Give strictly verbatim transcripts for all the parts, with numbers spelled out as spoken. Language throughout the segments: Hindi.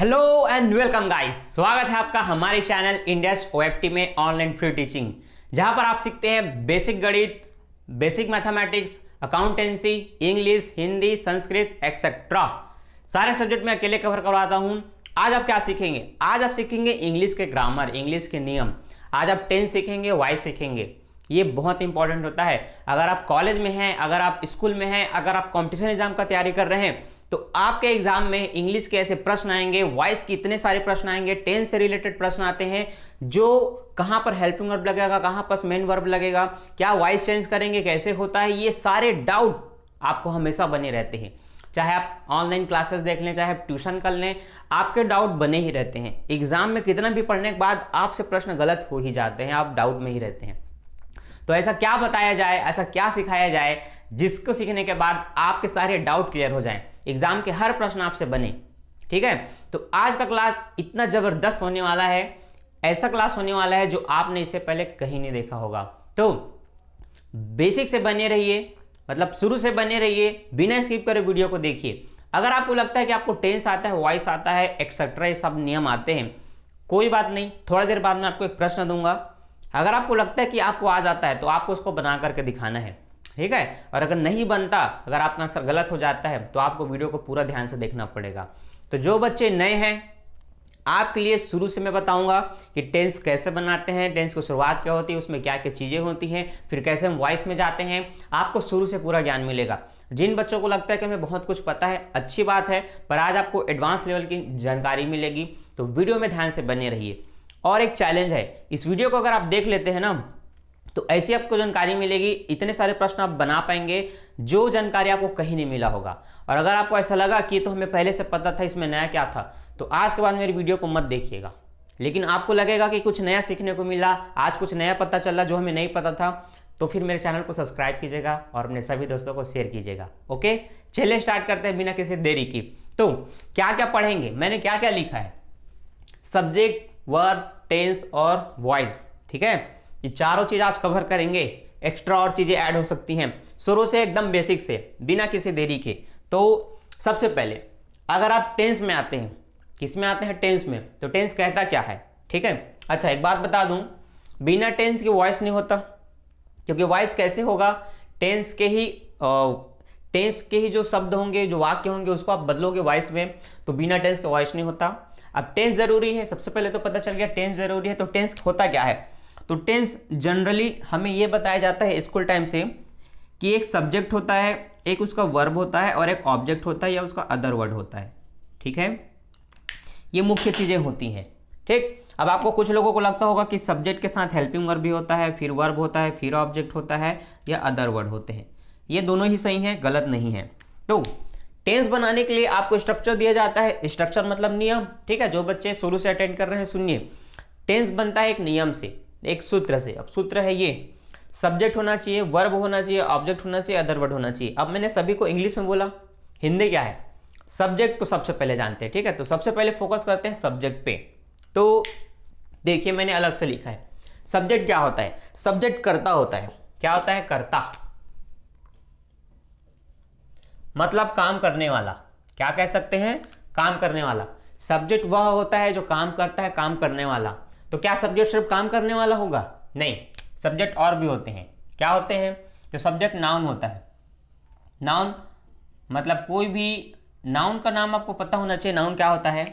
हेलो एंड वेलकम गाइस, स्वागत है आपका हमारे चैनल इंडियस ओएफटी में ऑनलाइन फ्री टीचिंग, जहां पर आप सीखते हैं बेसिक गणित, basic mathematics, accountancy, English, Hindi, Sanskrit etcetera सारे सब्जेक्ट में अकेले कवर करवाता हूं। आज आप क्या सीखेंगे? आज आप सीखेंगे इंग्लिश के ग्रामर, इंग्लिश के नियम। आज आप टेंस सीखेंगे, वाइस सीखेंगे। ये बहुत इंपॉर्टेंट होता है। अगर आप कॉलेज में हैं, अगर आप स्कूल में हैं, अगर आप कॉम्पिटिशन एग्जाम का तैयारी कर रहे हैं तो आपके एग्जाम में इंग्लिश के ऐसे प्रश्न आएंगे, वॉइस के इतने सारे प्रश्न आएंगे, टेंस से रिलेटेड प्रश्न आते हैं, जो कहाँ पर हेल्पिंग वर्ब लगेगा, कहाँ पर मेन वर्ब लगेगा, क्या वॉइस चेंज करेंगे, कैसे होता है, ये सारे डाउट आपको हमेशा बने रहते हैं। चाहे आप ऑनलाइन क्लासेस देख लें, चाहे आप ट्यूशन कर लें, आपके डाउट बने ही रहते हैं। एग्जाम में कितना भी पढ़ने के बाद आपसे प्रश्न गलत हो ही जाते हैं, आप डाउट में ही रहते हैं। तो ऐसा क्या बताया जाए, ऐसा क्या सिखाया जाए जिसको सीखने के बाद आपके सारे डाउट क्लियर हो जाएं, एग्जाम के हर प्रश्न आपसे बने। ठीक है, तो आज का क्लास इतना जबरदस्त होने वाला है, ऐसा क्लास होने वाला है जो आपने इससे पहले कहीं नहीं देखा होगा। तो बेसिक से बने रहिए, मतलब शुरू से बने रहिए, बिना स्किप करे वीडियो को देखिए। अगर आपको लगता है कि आपको टेंस आता है, वॉइस आता है, एक्सेट्रा ये सब नियम आते हैं, कोई बात नहीं, थोड़ा देर बाद में आपको एक प्रश्न दूंगा। अगर आपको लगता है कि आपको आ जाता है तो आपको उसको बना करके दिखाना है, ठीक है। और अगर नहीं बनता, अगर आपका आंसर गलत हो जाता है तो आपको वीडियो को पूरा ध्यान से देखना पड़ेगा। तो जो बच्चे नए हैं आपके लिए शुरू से मैं बताऊंगा कि टेंस कैसे बनाते हैं, टेंस की शुरुआत क्या होती है, उसमें क्या क्या चीज़ें होती हैं, फिर कैसे हम वॉइस में जाते हैं, आपको शुरू से पूरा ज्ञान मिलेगा। जिन बच्चों को लगता है कि हमें बहुत कुछ पता है, अच्छी बात है, पर आज आपको एडवांस लेवल की जानकारी मिलेगी। तो वीडियो में ध्यान से बने रहिए। और एक चैलेंज है, इस वीडियो को अगर आप देख लेते हैं ना तो ऐसी आपको जानकारी मिलेगी, इतने सारे प्रश्न आप बना पाएंगे जो जानकारी आपको कहीं नहीं मिला होगा। और अगर आपको ऐसा लगा कि तो हमें पहले से पता था, इसमें नया क्या था, तो आज के बाद मेरी वीडियो को मत देखिएगा। लेकिन आपको लगेगा कि कुछ नया सीखने को मिला, आज कुछ नया पता चला जो हमें नहीं पता था, तो फिर मेरे चैनल को सब्सक्राइब कीजिएगा और अपने सभी दोस्तों को शेयर कीजिएगा। ओके, चलिए स्टार्ट करते हैं बिना किसी देरी की। तो क्या क्या पढ़ेंगे, मैंने क्या क्या लिखा है, सब्जेक्ट, वर्ब, टेंस और वॉइस, ठीक है, ये चारों चीज आज कवर करेंगे। एक्स्ट्रा और चीजें ऐड हो सकती हैं, शुरू से एकदम बेसिक से बिना किसी देरी के। तो सबसे पहले अगर आप टेंस में आते हैं, किस में आते हैं, टेंस में, तो टेंस कहता क्या है, ठीक है। अच्छा, एक बात बता दूं, बिना टेंस के वॉइस नहीं होता, क्योंकि वॉइस कैसे होगा, टेंस के ही आ, टेंस के ही जो शब्द होंगे, जो वाक्य होंगे, उसको आप बदलोगे वॉइस में, तो बिना टेंस के वॉइस नहीं होता। अब टेंस जरूरी है, सबसे पहले तो पता चल गया टेंस जरूरी है। तो टेंस होता क्या है, तो टेंस जनरली हमें यह बताया जाता है स्कूल टाइम से कि एक सब्जेक्ट होता है, एक उसका वर्ब होता है और एक ऑब्जेक्ट होता है या उसका अदर वर्ड होता है, ठीक है। ये मुख्य चीज़ें होती हैं, ठीक। अब आपको कुछ लोगों को लगता होगा कि सब्जेक्ट के साथ हेल्पिंग वर्ब भी होता है, फिर वर्ब होता है, फिर ऑब्जेक्ट होता है या अदर वर्ड होते हैं। ये दोनों ही सही हैं, गलत नहीं है। तो टेंस बनाने के लिए आपको स्ट्रक्चर दिया जाता है, स्ट्रक्चर मतलब नियम, ठीक है। जो बच्चे शुरू से अटेंड कर रहे हैं सुनिए, टेंस बनता है एक नियम से, एक सूत्र से। अब सूत्र है ये, सब्जेक्ट होना चाहिए, वर्ब होना चाहिए, ऑब्जेक्ट होना चाहिए, अदर वर्ड होना चाहिए। अब मैंने सभी को इंग्लिश में बोला, हिंदी क्या है, सब्जेक्ट को सबसे पहले जानते हैं, ठीक है। तो सबसे पहले फोकस करते हैं सब्जेक्ट पे। तो देखिए मैंने अलग से लिखा है, सब्जेक्ट क्या होता है, सब्जेक्ट कर्ता होता है। क्या होता है, कर्ता, मतलब काम करने वाला, क्या कह सकते हैं, काम करने वाला। सब्जेक्ट वह होता है जो काम करता है, काम करने वाला। तो क्या सब्जेक्ट सिर्फ काम करने वाला होगा, नहीं, सब्जेक्ट और भी होते हैं। क्या होते हैं, तो सब्जेक्ट नाउन होता है। नाउन मतलब कोई भी, नाउन का नाम आपको पता होना चाहिए। नाउन क्या होता है,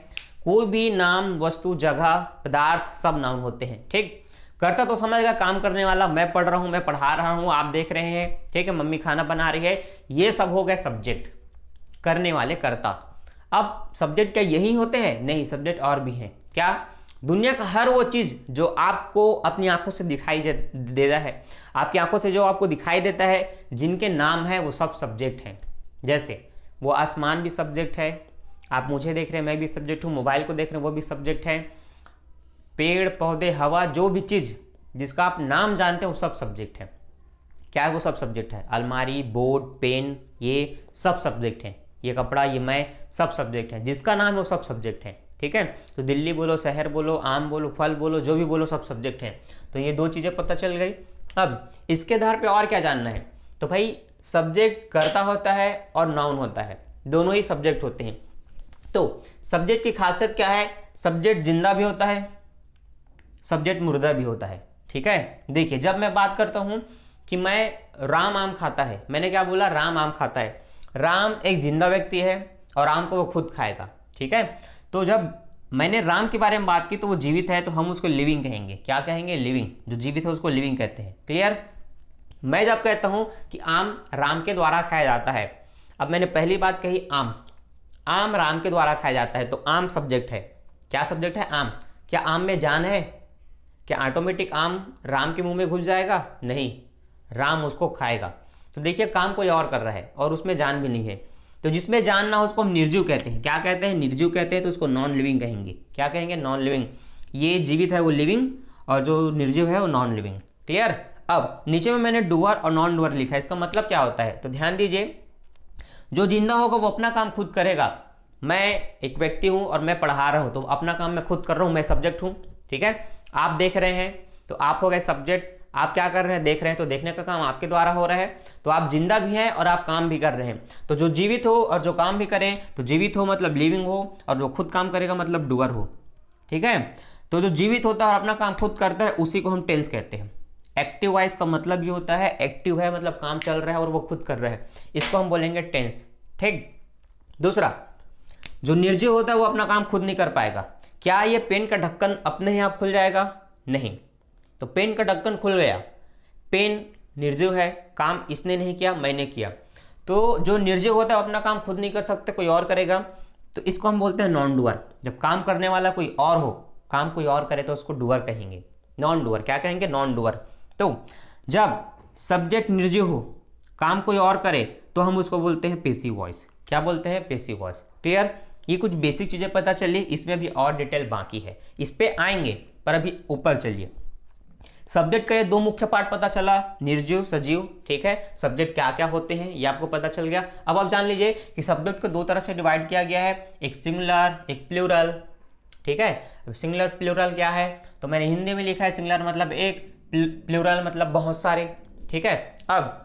कोई भी नाम, वस्तु, जगह, पदार्थ, सब नाउन होते हैं, ठीक। करता तो समझेगा काम करने वाला, मैं पढ़ रहा हूँ, मैं पढ़ा रहा हूँ, आप देख रहे हैं, ठीक है, मम्मी खाना बना रही है, ये सब हो गए सब्जेक्ट, करने वाले, करता। अब सब्जेक्ट क्या यही होते हैं, नहीं, सब्जेक्ट और भी हैं। क्या, दुनिया का हर वो चीज़ जो आपको अपनी आंखों से दिखाई देता है, आपकी आंखों से जो आपको दिखाई देता है, जिनके नाम है, वो सब सब्जेक्ट हैं। जैसे वो आसमान भी सब्जेक्ट है, आप मुझे देख रहे हैं, मैं भी सब्जेक्ट हूँ, मोबाइल को देख रहे हैं, वो भी सब्जेक्ट है, पेड़, पौधे, हवा, जो भी चीज़ जिसका आप नाम जानते हैं वो सब सब्जेक्ट है। क्या है, वो सब सब्जेक्ट है। अलमारी, बोर्ड, पेन, ये सब सब्जेक्ट हैं, ये कपड़ा, ये मैं, सब सब्जेक्ट है, जिसका नाम है वो सब सब्जेक्ट है, ठीक है। तो दिल्ली बोलो, शहर बोलो, आम बोलो, फल बोलो, जो भी बोलो, सब सब्जेक्ट हैं। तो ये दो चीज़ें पता चल गई। अब इसके आधार पे और क्या जानना है, तो भाई सब्जेक्ट कर्ता होता है और नाउन होता है, दोनों ही सब्जेक्ट होते हैं। तो सब्जेक्ट की खासियत क्या है, सब्जेक्ट जिंदा भी होता है, सब्जेक्ट मुर्दा भी होता है। ठीक है, देखिए जब मैं बात करता हूं कि मैं राम आम खाता है, मैंने क्या बोला, राम आम खाता है। राम एक जिंदा व्यक्ति है और आम को वो खुद खाएगा। ठीक है, तो जब मैंने राम के बारे में बात की तो वो जीवित है, तो हम उसको लिविंग कहेंगे। क्या कहेंगे, लिविंग। जो जीवित है उसको लिविंग कहते हैं। क्लियर। मैं जब कहता हूं कि आम राम के द्वारा खाया जाता है, अब मैंने पहली बात कही आम, आम राम के द्वारा खाया जाता है, तो आम सब्जेक्ट है। क्या सब्जेक्ट है, आम। क्या आम में जान है, क्या ऑटोमेटिक आम राम के मुंह में घुस जाएगा, नहीं, राम उसको खाएगा। तो देखिए काम कोई और कर रहा है और उसमें जान भी नहीं है, तो जिसमें जान ना हो उसको हम निर्जीव कहते हैं। क्या कहते हैं, निर्जीव कहते हैं, तो उसको नॉन लिविंग कहेंगे। क्या कहेंगे, नॉन लिविंग। ये जीवित है वो लिविंग, और जो निर्जीव है वो नॉन लिविंग। क्लियर। अब नीचे में मैंने डुअर और नॉन डुअर लिखा है, इसका मतलब क्या होता है, तो ध्यान दीजिए, जो जिंदा होगा वो अपना काम खुद करेगा। मैं एक व्यक्ति हूं और मैं पढ़ा रहा हूं, तो अपना काम मैं खुद कर रहा हूं, मैं सब्जेक्ट हूं। ठीक है, आप देख रहे हैं तो आप हो गए सब्जेक्ट, आप क्या कर रहे हैं, देख रहे हैं, तो देखने का काम आपके द्वारा हो रहा है, तो आप जिंदा भी हैं और आप काम भी कर रहे हैं। तो जो जीवित हो और जो काम भी करें, तो जीवित हो मतलब लिविंग हो, और जो खुद काम करेगा मतलब डूअर हो। ठीक है, तो जो जीवित होता है और अपना काम खुद करता है उसी को हम टेंस कहते हैं। एक्टिव वाइज का मतलब ये होता है, एक्टिव है मतलब काम चल रहा है और वो खुद कर रहा है, इसको हम बोलेंगे टेंस। ठीक। दूसरा, जो निर्जीव होता है वो अपना काम खुद नहीं कर पाएगा। क्या ये पेन का ढक्कन अपने ही आप खुल जाएगा, नहीं। तो पेन का ढक्कन खुल गया, पेन निर्जीव है, काम इसने नहीं किया मैंने किया, तो जो निर्जीव होता है अपना काम खुद नहीं कर सकता, कोई और करेगा, तो इसको हम बोलते हैं नॉन डुअर। जब काम करने वाला कोई और हो, काम कोई और करे, तो उसको डुअर कहेंगे, नॉन डुअर। क्या कहेंगे, नॉन डुअर। तो जब सब्जेक्ट निर्जीव हो, काम कोई और करे, तो हम उसको बोलते हैं पेसिव वॉइस। क्या बोलते हैं, पेसिव वॉइस। क्लियर। ये कुछ बेसिक चीजें पता चली, इसमें भी और डिटेल बाकी है, इस पर आएंगे, पर अभी ऊपर चलिए। सब्जेक्ट का ये दो मुख्य पार्ट पता चला, निर्जीव सजीव। ठीक है, सब्जेक्ट क्या क्या होते हैं ये आपको पता चल गया। अब आप जान लीजिए कि सब्जेक्ट को दो तरह से डिवाइड किया गया है, एक सिंगुलर एक प्लूरल। ठीक है, सिंगुलर प्लूरल क्या है, तो मैंने हिंदी में लिखा है सिंगुलर मतलब एक, प्लूरल मतलब बहुत सारे। ठीक है, अब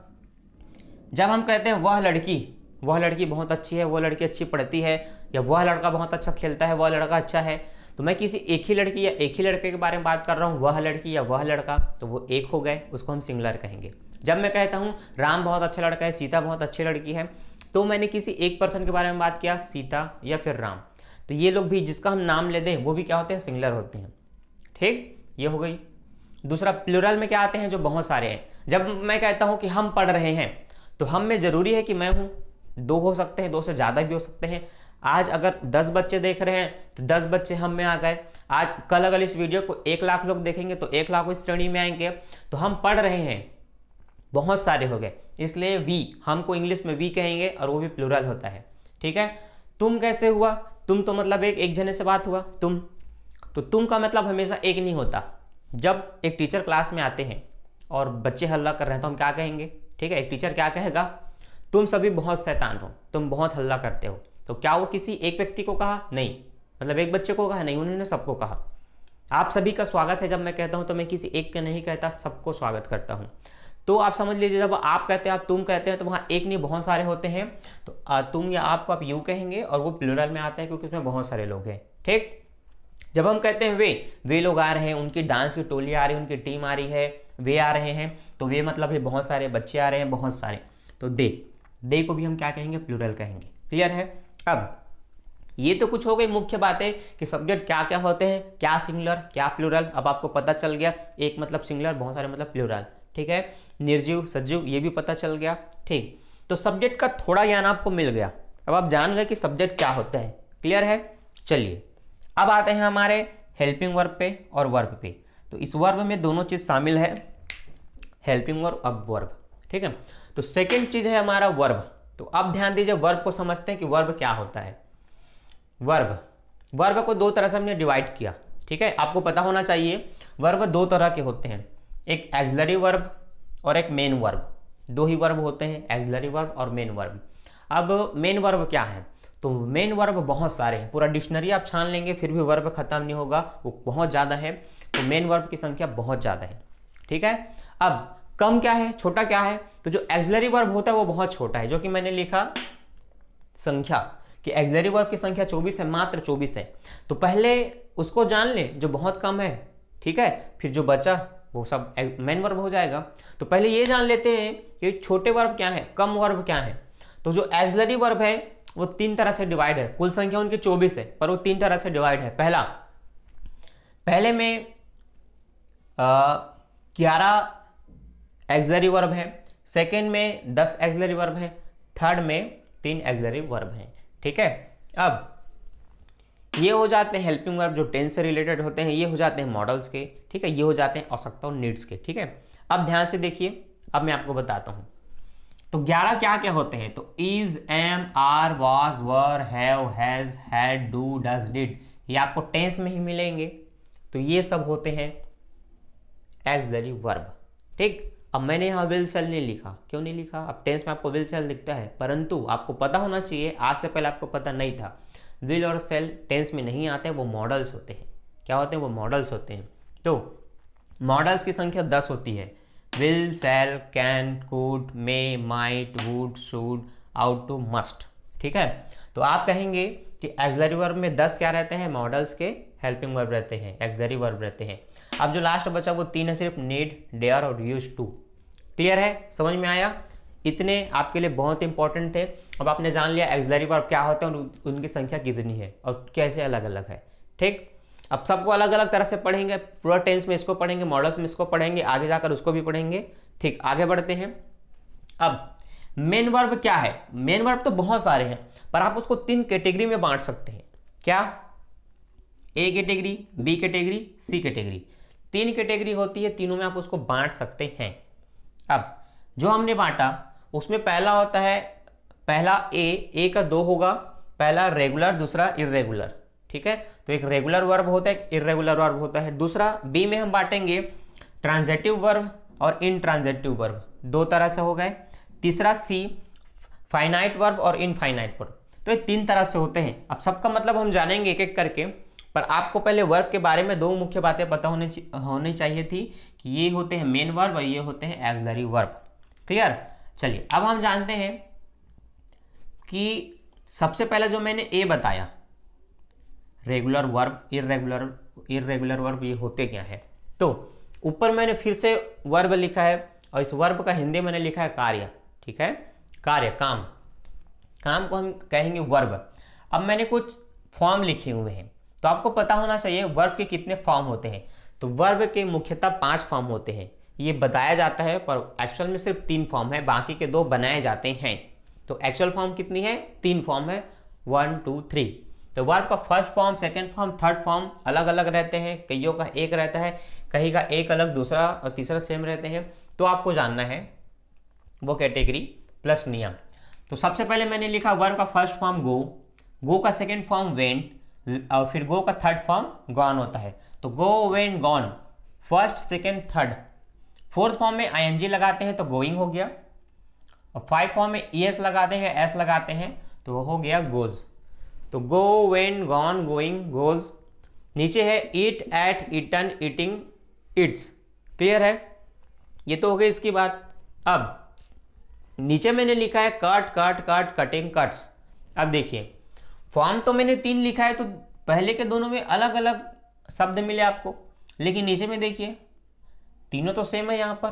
जब हम कहते हैं वह लड़की, वह लड़की बहुत अच्छी है, वह लड़की अच्छी पढ़ती है, या वह लड़का बहुत अच्छा खेलता है, वह लड़का अच्छा है, तो मैं किसी एक ही लड़की या एक ही लड़के के बारे में बात कर रहा हूँ, वह लड़की या वह लड़का, तो वो एक हो गए, उसको हम सिंगुलर कहेंगे। जब मैं कहता हूँ राम बहुत अच्छा लड़का है, सीता बहुत अच्छी लड़की है, तो मैंने किसी एक पर्सन के बारे में बात किया, सीता या फिर राम, तो ये लोग भी जिसका हम नाम ले दें वो भी क्या होते हैं, सिंगुलर होते हैं। ठीक, ये हो गई। दूसरा प्लूरल में क्या आते हैं, जो बहुत सारे हैं। जब मैं कहता हूँ कि हम पढ़ रहे हैं, तो हम में जरूरी है कि मैं हूँ, दो हो सकते हैं, दो से ज़्यादा भी हो सकते हैं। आज अगर दस बच्चे देख रहे हैं तो दस बच्चे हम में आ गए। आज कल अगर इस वीडियो को एक लाख लोग देखेंगे तो एक लाख इस श्रेणी में आएंगे। तो हम पढ़ रहे हैं, बहुत सारे हो गए, इसलिए वी, हमको इंग्लिश में वी कहेंगे, और वो भी प्लूरल होता है। ठीक है, तुम कैसे हुआ, तुम तो मतलब एक एक जने से बात हुआ, तुम, तो तुम का मतलब हमेशा एक नहीं होता। जब एक टीचर क्लास में आते हैं और बच्चे हल्ला कर रहे हैं तो हम क्या कहेंगे, ठीक है, एक टीचर क्या कहेगा, तुम सभी बहुत शैतान हो, तुम बहुत हल्ला करते हो। तो क्या वो किसी एक व्यक्ति को कहा, नहीं, मतलब एक बच्चे को कहा, नहीं, उन्होंने सबको कहा। आप सभी का स्वागत है, जब मैं कहता हूं तो मैं किसी एक का नहीं कहता, सबको स्वागत करता हूं। तो आप समझ लीजिए, जब आप कहते हैं, आप तुम कहते हैं, तो वहां एक नहीं बहुत सारे होते हैं, तो तुम या आपको आप यू कहेंगे, और वो प्लूरल में आता है क्योंकि उसमें बहुत सारे लोग हैं। ठीक, जब हम कहते हैं वे, वे लोग आ रहे हैं, उनकी डांस की टोली आ रही है, उनकी टीम आ रही है, वे आ रहे हैं, तो वे मतलब ये बहुत सारे बच्चे आ रहे हैं, बहुत सारे, तो दे, दे को भी हम क्या कहेंगे, प्लूरल कहेंगे। क्लियर है। अब ये तो कुछ हो गई मुख्य बातें कि सब्जेक्ट क्या क्या होते हैं, क्या सिंगुलर क्या प्लूरल, अब आपको पता चल गया, एक मतलब सिंगुलर, बहुत सारे मतलब प्लूरल। ठीक है, निर्जीव सजीव ये भी पता चल गया। ठीक, तो सब्जेक्ट का थोड़ा ज्ञान आपको मिल गया, अब आप जान गए कि सब्जेक्ट क्या होता है। क्लियर है। चलिए अब आते हैं हमारे हेल्पिंग वर्ब पे और वर्ब पे। तो इस वर्ब में दोनों चीज शामिल है, हेल्पिंग वर्ब और वर्ब। ठीक है, तो सेकेंड चीज है हमारा वर्ब। तो अब ध्यान दीजिए, वर्ब को समझते हैं कि वर्ब क्या होता है। वर्ब, वर्ब को दो तरह से हमने डिवाइड किया। ठीक है, आपको पता होना चाहिए, वर्ब दो तरह के होते हैं, एक एक्सिलरी वर्ब और एक मेन वर्ब। दो ही वर्ब होते हैं, एक्सिलरी वर्ब और मेन वर्ब। अब मेन वर्ब क्या है, तो मेन वर्ब बहुत सारे हैं, पूरा डिक्शनरी आप छान लेंगे फिर भी वर्ब खत्म नहीं होगा, वो बहुत ज़्यादा है, तो मेन वर्ब की संख्या बहुत ज़्यादा है। ठीक है, अब कम क्या है, छोटा क्या है, तो जो एक्सिलरी वर्ब होता है वो बहुत छोटा है, जो कि मैंने लिखा संख्या, कि एक्सिलरी वर्ब की संख्या चौबीस है, मात्र चौबीस है, तो पहले उसको जान लें जो बहुत कम है, ठीक है, फिर जो बचा वो सब मेन वर्ब हो जाएगा। तो पहले ये जान लेते हैं कि छोटे वर्ब क्या है, कम वर्ब क्या है। तो जो एक्सिलरी वर्ब है वो तीन तरह से डिवाइड है, कुल संख्या उनकी चौबीस है पर वो तीन तरह से डिवाइड है। पहला पहले में ग्यारह एक्सिलरी वर्ब है, सेकेंड में दस एक्सिलरी वर्ब है, थर्ड में तीन एक्सिलरी वर्ब हैं, ठीक है। अब ये हो जाते हैं हेल्पिंग वर्ब जो टेंस से रिलेटेड होते हैं, ये हो जाते हैं मॉडल्स के, ठीक है, ये हो जाते हैं आवश्यकता और नीड्स के, ठीक है। अब ध्यान से देखिए, अब मैं आपको बताता हूँ। तो ग्यारह क्या क्या होते हैं, तो is, am, are, was, were, have, has, had, do, does, did, ये आपको टेंस में ही मिलेंगे। तो ये सब होते हैं एक्सिलरी वर्ब, ठीक। अब मैंने यहाँ विल सेल नहीं लिखा, क्यों नहीं लिखा, अब टेंस में आपको विल सेल दिखता है, परंतु आपको पता होना चाहिए, आज से पहले आपको पता नहीं था, विल और सेल टेंस में नहीं आते, वो मॉडल्स होते हैं। क्या होते हैं वो? मॉडल्स होते हैं। तो मॉडल्स की संख्या दस होती है, will, shall, can, could, may, might, would, should, ought to, must, ठीक है। तो आप कहेंगे कि एक्सिलरी वर्ब में दस क्या रहते हैं, मॉडल्स के, हेल्पिंग वर्ब रहते हैं, एक्सिलरी वर्ब रहते हैं। अब जो लास्ट बचा वो तीन है सिर्फ, नीड, डेयर और यूज टू। क्लियर है, समझ में आया? इतने आपके लिए बहुत इंपॉर्टेंट थे। अब आपने जान लिया एक्सिलरी वर्ब क्या होते हैं, उनकी संख्या कितनी है और कैसे अलग अलग है, ठीक। अब सबको अलग अलग तरह से पढ़ेंगे, पूरा टेंस में इसको पढ़ेंगे, मॉडल्स में इसको पढ़ेंगे, आगे जाकर उसको भी पढ़ेंगे, ठीक। आगे बढ़ते हैं। अब मेन वर्ब क्या है, मेन वर्ब तो बहुत सारे हैं पर आप उसको तीन कैटेगरी में बांट सकते हैं। क्या? A category, B category, C category, तीन कैटेगरी होती है, तीनों में आप उसको बांट सकते हैं। अब जो हमने बांटा उसमें पहला होता है, पहला ए, ए का दो होगा, पहला रेगुलर दूसरा इरेगुलर, ठीक है। तो एक रेगुलर वर्ब होता है, एक इरेगुलर वर्ब होता है। दूसरा बी में हम बांटेंगे ट्रांजिटिव वर्ब और इनट्रांजिटिव वर्ब, दो तरह से हो गए। तीसरा सी, फाइनाइट वर्ब और इनफाइनाइट वर्ब, तो ये तीन तरह से होते हैं। अब सबका मतलब हम जानेंगे एक एक करके, पर आपको पहले वर्ब के बारे में दो मुख्य बातें पता होने होनी चाहिए थी कि ये होते हैं मेन वर्ब और ये होते हैं एक्सिलरी वर्ब। क्लियर? चलिए अब हम जानते हैं कि सबसे पहले जो मैंने ए बताया, regular verb, irregular irregular verb, ये होते क्या है। तो ऊपर मैंने फिर से वर्ब लिखा है और इस वर्ब का हिंदी मैंने लिखा है कार्य, ठीक है, कार्य, काम, काम को हम कहेंगे वर्ब। अब मैंने कुछ फॉर्म लिखे हुए हैं, तो आपको पता होना चाहिए वर्ब के कितने फॉर्म होते हैं। तो वर्ब के मुख्यतः पांच फॉर्म होते हैं, ये बताया जाता है, पर एक्चुअल में सिर्फ तीन फॉर्म है, बाकी के दो बनाए जाते हैं। तो एक्चुअल फॉर्म कितनी है? तीन फॉर्म है, वन, टू, थ्री। तो वर्ब का first form, second form, third form अलग अलग रहते हैं, कईयों का एक रहता है, कहीं का एक अलग, दूसरा और तीसरा सेम रहते हैं। तो आपको जानना है वो कैटेगरी प्लस नियम। तो सबसे पहले मैंने लिखा वर्ब का फर्स्ट फॉर्म गो, गो का सेकेंड फॉर्म वेंट, और फिर गो का थर्ड फॉर्म गॉन होता है। तो go, went, gone, first, second, third. Fourth form में आई एन जी लगाते हैं तो गोइंग हो गया, और फाइव फॉर्म में ई एस लगाते हैं, एस लगाते हैं तो वो हो गया गोज। तो go, went, gone, going, goes. नीचे है eat, ate, eaten, eating, eats. Clear है? ये तो हो गई इसकी बात। अब नीचे मैंने लिखा है cut, cut, cut, cutting, cuts. अब देखिए फॉर्म तो मैंने तीन लिखा है, तो पहले के दोनों में अलग अलग शब्द मिले आपको, लेकिन नीचे में देखिए तीनों तो सेम है यहाँ पर,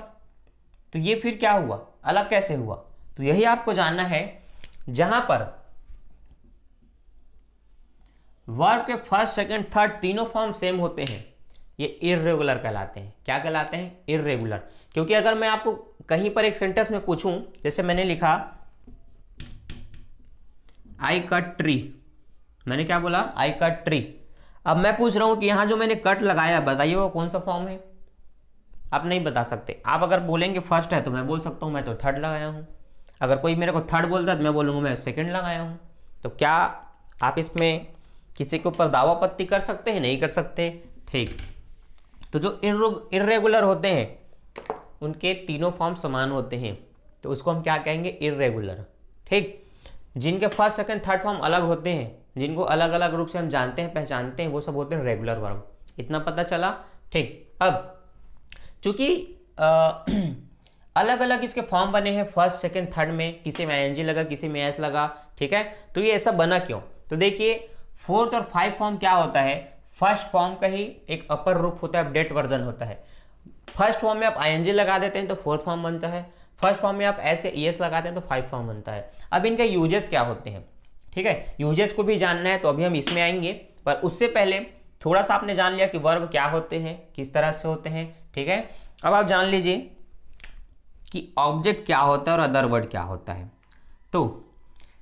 तो ये फिर क्या हुआ, अलग कैसे हुआ? तो यही आपको जानना है। जहां पर वर्ब के फर्स्ट, सेकंड, थर्ड तीनों फॉर्म सेम होते हैं, ये इरेगुलर कहलाते हैं। क्या कहलाते हैं? इरेगुलर। क्योंकि अगर मैं आपको कहीं पर एक सेंटेंस में पूछूं, जैसे मैंने लिखा आई कट ट्री, मैंने क्या बोला? I cut tree. अब मैं पूछ रहा हूं कि यहां जो मैंने कट लगाया, बताइए वो कौन सा फॉर्म है? आप नहीं बता सकते। आप अगर बोलेंगे फर्स्ट है तो मैं बोल सकता हूँ मैं तो थर्ड लगाया हूँ, अगर कोई मेरे को थर्ड बोलता है तो मैं बोलूँगा मैं सेकंड लगाया हूँ। तो क्या आप इसमें किसी के ऊपर दावा पत्ती कर सकते हैं? नहीं कर सकते, ठीक। तो जो इरेगुलर होते हैं उनके तीनों फॉर्म समान होते हैं, तो उसको हम क्या कहेंगे? इरेगुलर, ठीक। जिनके फर्स्ट, सेकेंड, थर्ड फॉर्म अलग होते हैं, जिनको अलग अलग रूप से हम जानते हैं, पहचानते हैं, वो सब होते हैं रेगुलर वर्ब। इतना पता चला, ठीक। अब चूंकि अलग अलग इसके फॉर्म बने हैं, फर्स्ट, सेकंड, थर्ड में किसी में आई एन जी लगा, किसी में एस लगा, ठीक है। तो ये ऐसा बना क्यों? तो देखिए फोर्थ और फाइव फॉर्म क्या होता है, फर्स्ट फॉर्म का ही एक अपर रूप होता है, अपडेट वर्जन होता है। फर्स्ट फॉर्म में आप आईएनजी लगा देते हैं तो फोर्थ फॉर्म बनता है, फर्स्ट फॉर्म में आप ऐसे ईएस लगाते हैं तो फाइव फॉर्म बनता है। अब इनके यूजेस क्या होते हैं, ठीक है, यूजेस को भी जानना है तो अभी हम इसमें आएंगे, पर उससे पहले थोड़ा सा आपने जान लिया कि वर्ब क्या होते हैं, किस तरह से होते हैं, ठीक है। अब आप जान लीजिए कि ऑब्जेक्ट क्या होता है और अदर वर्ड क्या होता है। तो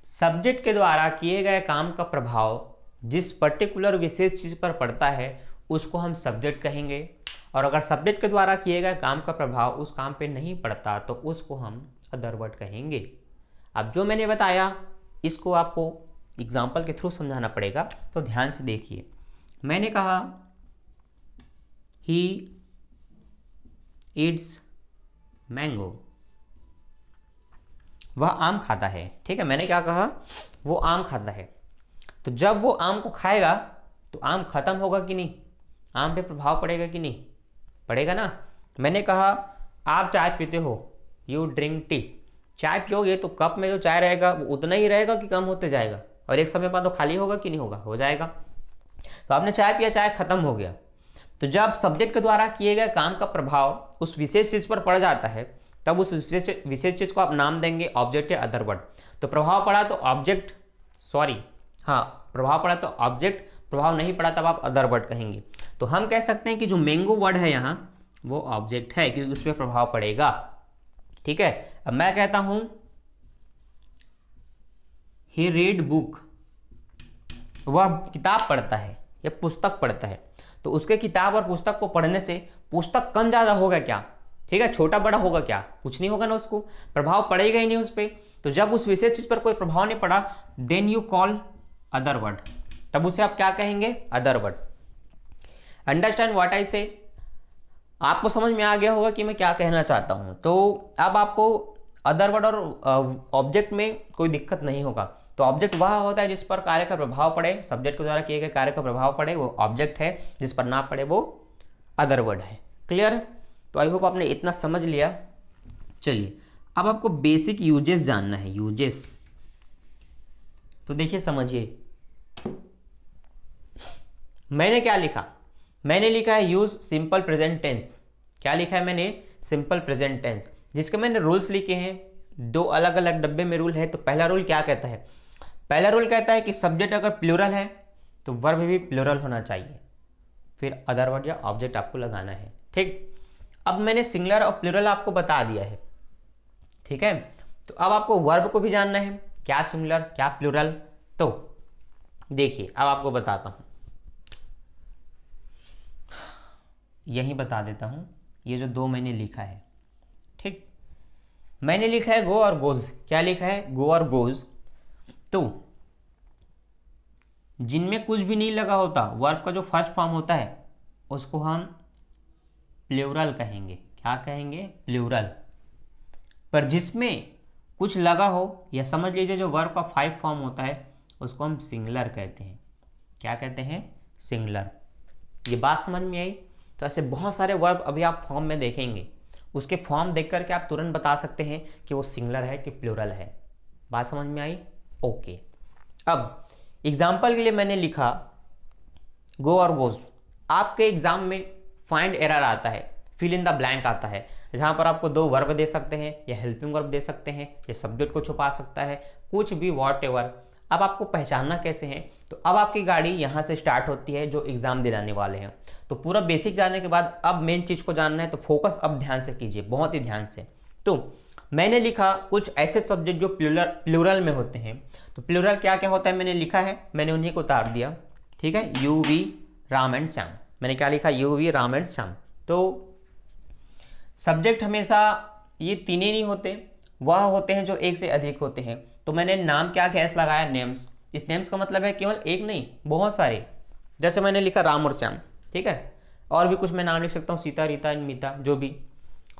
सब्जेक्ट के द्वारा किए गए काम का प्रभाव जिस पर्टिकुलर विशेष चीज़ पर पड़ता है उसको हम सब्जेक्ट कहेंगे, और अगर सब्जेक्ट के द्वारा किए गए काम का प्रभाव उस काम पे नहीं पड़ता तो उसको हम अदर वर्ड कहेंगे। अब जो मैंने बताया इसको आपको एग्जाम्पल के थ्रू समझाना पड़ेगा, तो ध्यान से देखिए। मैंने कहा ही ईट्स मैंगो, वह आम खाता है, ठीक है। मैंने क्या कहा, वो आम खाता है, तो जब वो आम को खाएगा तो आम खत्म होगा कि नहीं, आम पे प्रभाव पड़ेगा कि नहीं, पड़ेगा ना। मैंने कहा आप चाय पीते हो, यू ड्रिंक टी, चाय पियोगे तो कप में जो चाय रहेगा वो उतना ही रहेगा कि कम होते जाएगा, और एक समय बाद वो खाली होगा कि नहीं होगा, हो जाएगा। तो आपने चाय पिया, चाय खत्म हो गया, तो जब सब्जेक्ट के द्वारा किए गए काम का प्रभाव उस विशेष चीज़ पर पड़ जाता है तब उस विशेष विशेष चीज़ को आप नाम देंगे ऑब्जेक्ट या अदर वर्ड। तो प्रभाव पड़ा तो ऑब्जेक्ट, सॉरी हाँ प्रभाव पड़ा तो ऑब्जेक्ट, प्रभाव नहीं पड़ा तब आप अदर वर्ड कहेंगे। तो हम कह सकते हैं कि जो मैंगो वर्ड है यहाँ वो ऑब्जेक्ट है क्योंकि उस पर प्रभाव पड़ेगा, ठीक है। अब मैं कहता हूं ही रीड बुक, वह किताब पढ़ता है या पुस्तक पढ़ता है, तो उसके किताब और पुस्तक को पढ़ने से पुस्तक कम ज्यादा होगा क्या, ठीक है, छोटा बड़ा होगा क्या, कुछ नहीं होगा ना, उसको प्रभाव पड़ेगा ही नहीं उस पर। तो जब उस विशेष चीज पर कोई प्रभाव नहीं पड़ा then you call other word, तब उसे आप क्या कहेंगे, other word. Understand what I say, आपको समझ में आ गया होगा कि मैं क्या कहना चाहता हूं। तो अब आपको अदर वर्ड और ऑब्जेक्ट में कोई दिक्कत नहीं होगा। तो ऑब्जेक्ट वह होता है जिस पर कार्य का प्रभाव पड़े, सब्जेक्ट के द्वारा किए गए कार्य का प्रभाव पड़े वो ऑब्जेक्ट है, जिस पर ना पड़े वो अदर वर्ड है। क्लियर? तो आई होप आपने इतना समझ लिया। चलिए अब आपको बेसिक यूजेस जानना है, यूजेस। तो देखिए समझिए मैंने क्या लिखा, मैंने लिखा है यूज सिंपल प्रेजेंट टेंस। क्या लिखा है मैंने, सिंपल प्रेजेंट टेंस, जिसके मैंने रूल्स लिखे हैं, दो अलग अलग डब्बे में रूल है। तो पहला रूल क्या कहता है, पहला रूल कहता है कि सब्जेक्ट अगर प्लूरल है तो वर्ब भी प्लूरल होना चाहिए, फिर अदर वर्ड या ऑब्जेक्ट आपको लगाना है, ठीक। अब मैंने सिंगुलर और प्लूरल आपको बता दिया है, ठीक है। तो अब आपको वर्ब को भी जानना है, क्या सिंगुलर क्या प्लूरल। तो देखिए अब आपको बताता हूं, यही बता देता हूं, ये जो दो मैंने लिखा है, ठीक। मैंने लिखा है गो और गोज। क्या लिखा है, गो और गोज। तो जिनमें कुछ भी नहीं लगा होता, वर्ब का जो फर्स्ट फॉर्म होता है उसको हम प्लूरल कहेंगे। क्या कहेंगे, प्लूरल। पर जिसमें कुछ लगा हो, या समझ लीजिए जो वर्ब का फाइव फॉर्म होता है उसको हम सिंगुलर कहते हैं। क्या कहते हैं, सिंगुलर। ये बात समझ में आई? तो ऐसे बहुत सारे वर्ब अभी आप फॉर्म में देखेंगे, उसके फॉर्म देख करके आप तुरंत बता सकते हैं कि वो सिंगुलर है कि प्लूरल है। बात समझ में आई? ओके। अब एग्जाम्पल के लिए मैंने लिखा गो और गोज। आपके एग्जाम में फाइंड एरर आता है, फिल इन द ब्लैंक आता है, जहाँ पर आपको दो वर्ब दे सकते हैं, या हेल्पिंग वर्ब दे सकते हैं, या सब्जेक्ट को छुपा सकता है, कुछ भी, वॉट एवर। अब आपको पहचानना कैसे है, तो अब आपकी गाड़ी यहाँ से स्टार्ट होती है जो एग्जाम दिलाने वाले हैं। तो पूरा बेसिक जानने के बाद अब मेन चीज को जानना है, तो फोकस अब ध्यान से कीजिए, बहुत ही ध्यान से। तो मैंने लिखा कुछ ऐसे सब्जेक्ट जो प्लूरल प्लूरल में होते हैं। तो प्लूरल क्या क्या होता है मैंने लिखा है, मैंने उन्हीं को उतार दिया, ठीक है। You we Ram and Shyam. मैंने क्या लिखा, you we Ram and Shyam. तो सब्जेक्ट हमेशा ये तीन ही नहीं होते, वह होते हैं जो एक से अधिक होते हैं। तो मैंने नाम क्या गैस लगाया, नेम्स। इस नेम्स का मतलब है केवल एक नहीं, बहुत सारे। जैसे मैंने लिखा राम और श्याम, ठीक है, और भी कुछ मैं नाम लिख सकता हूँ, सीता, रीता, मीता, जो भी।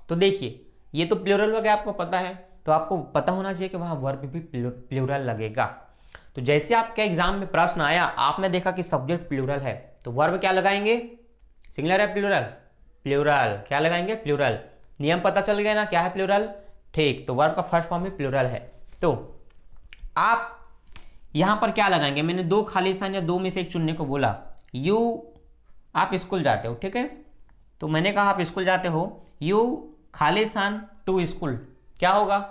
तो देखिए ये तो प्लूरल वगैरह आपको पता है, तो आपको पता होना चाहिए कि वहाँ वर्ब भी प्लूरल लगेगा। तो जैसे आपके एग्जाम में प्रश्न आया, आपने देखा कि सब्जेक्ट प्लूरल है, तो वर्ब क्या लगाएंगे, सिंगुलर है प्लूरल, प्लूरल। क्या लगाएंगे, प्लूरल। नियम पता चल गया ना, क्या है प्लूरल, ठीक। तो वर्ब का फर्स्ट फॉर्म भी प्लूरल है। तो आप यहाँ पर क्या लगाएंगे, मैंने दो खालिस्तान या दो में से एक चुनने को बोला। यू आप स्कूल जाते हो, ठीक है, तो मैंने कहा आप स्कूल जाते हो, यू खालिस्तान टू स्कूल क्या होगा,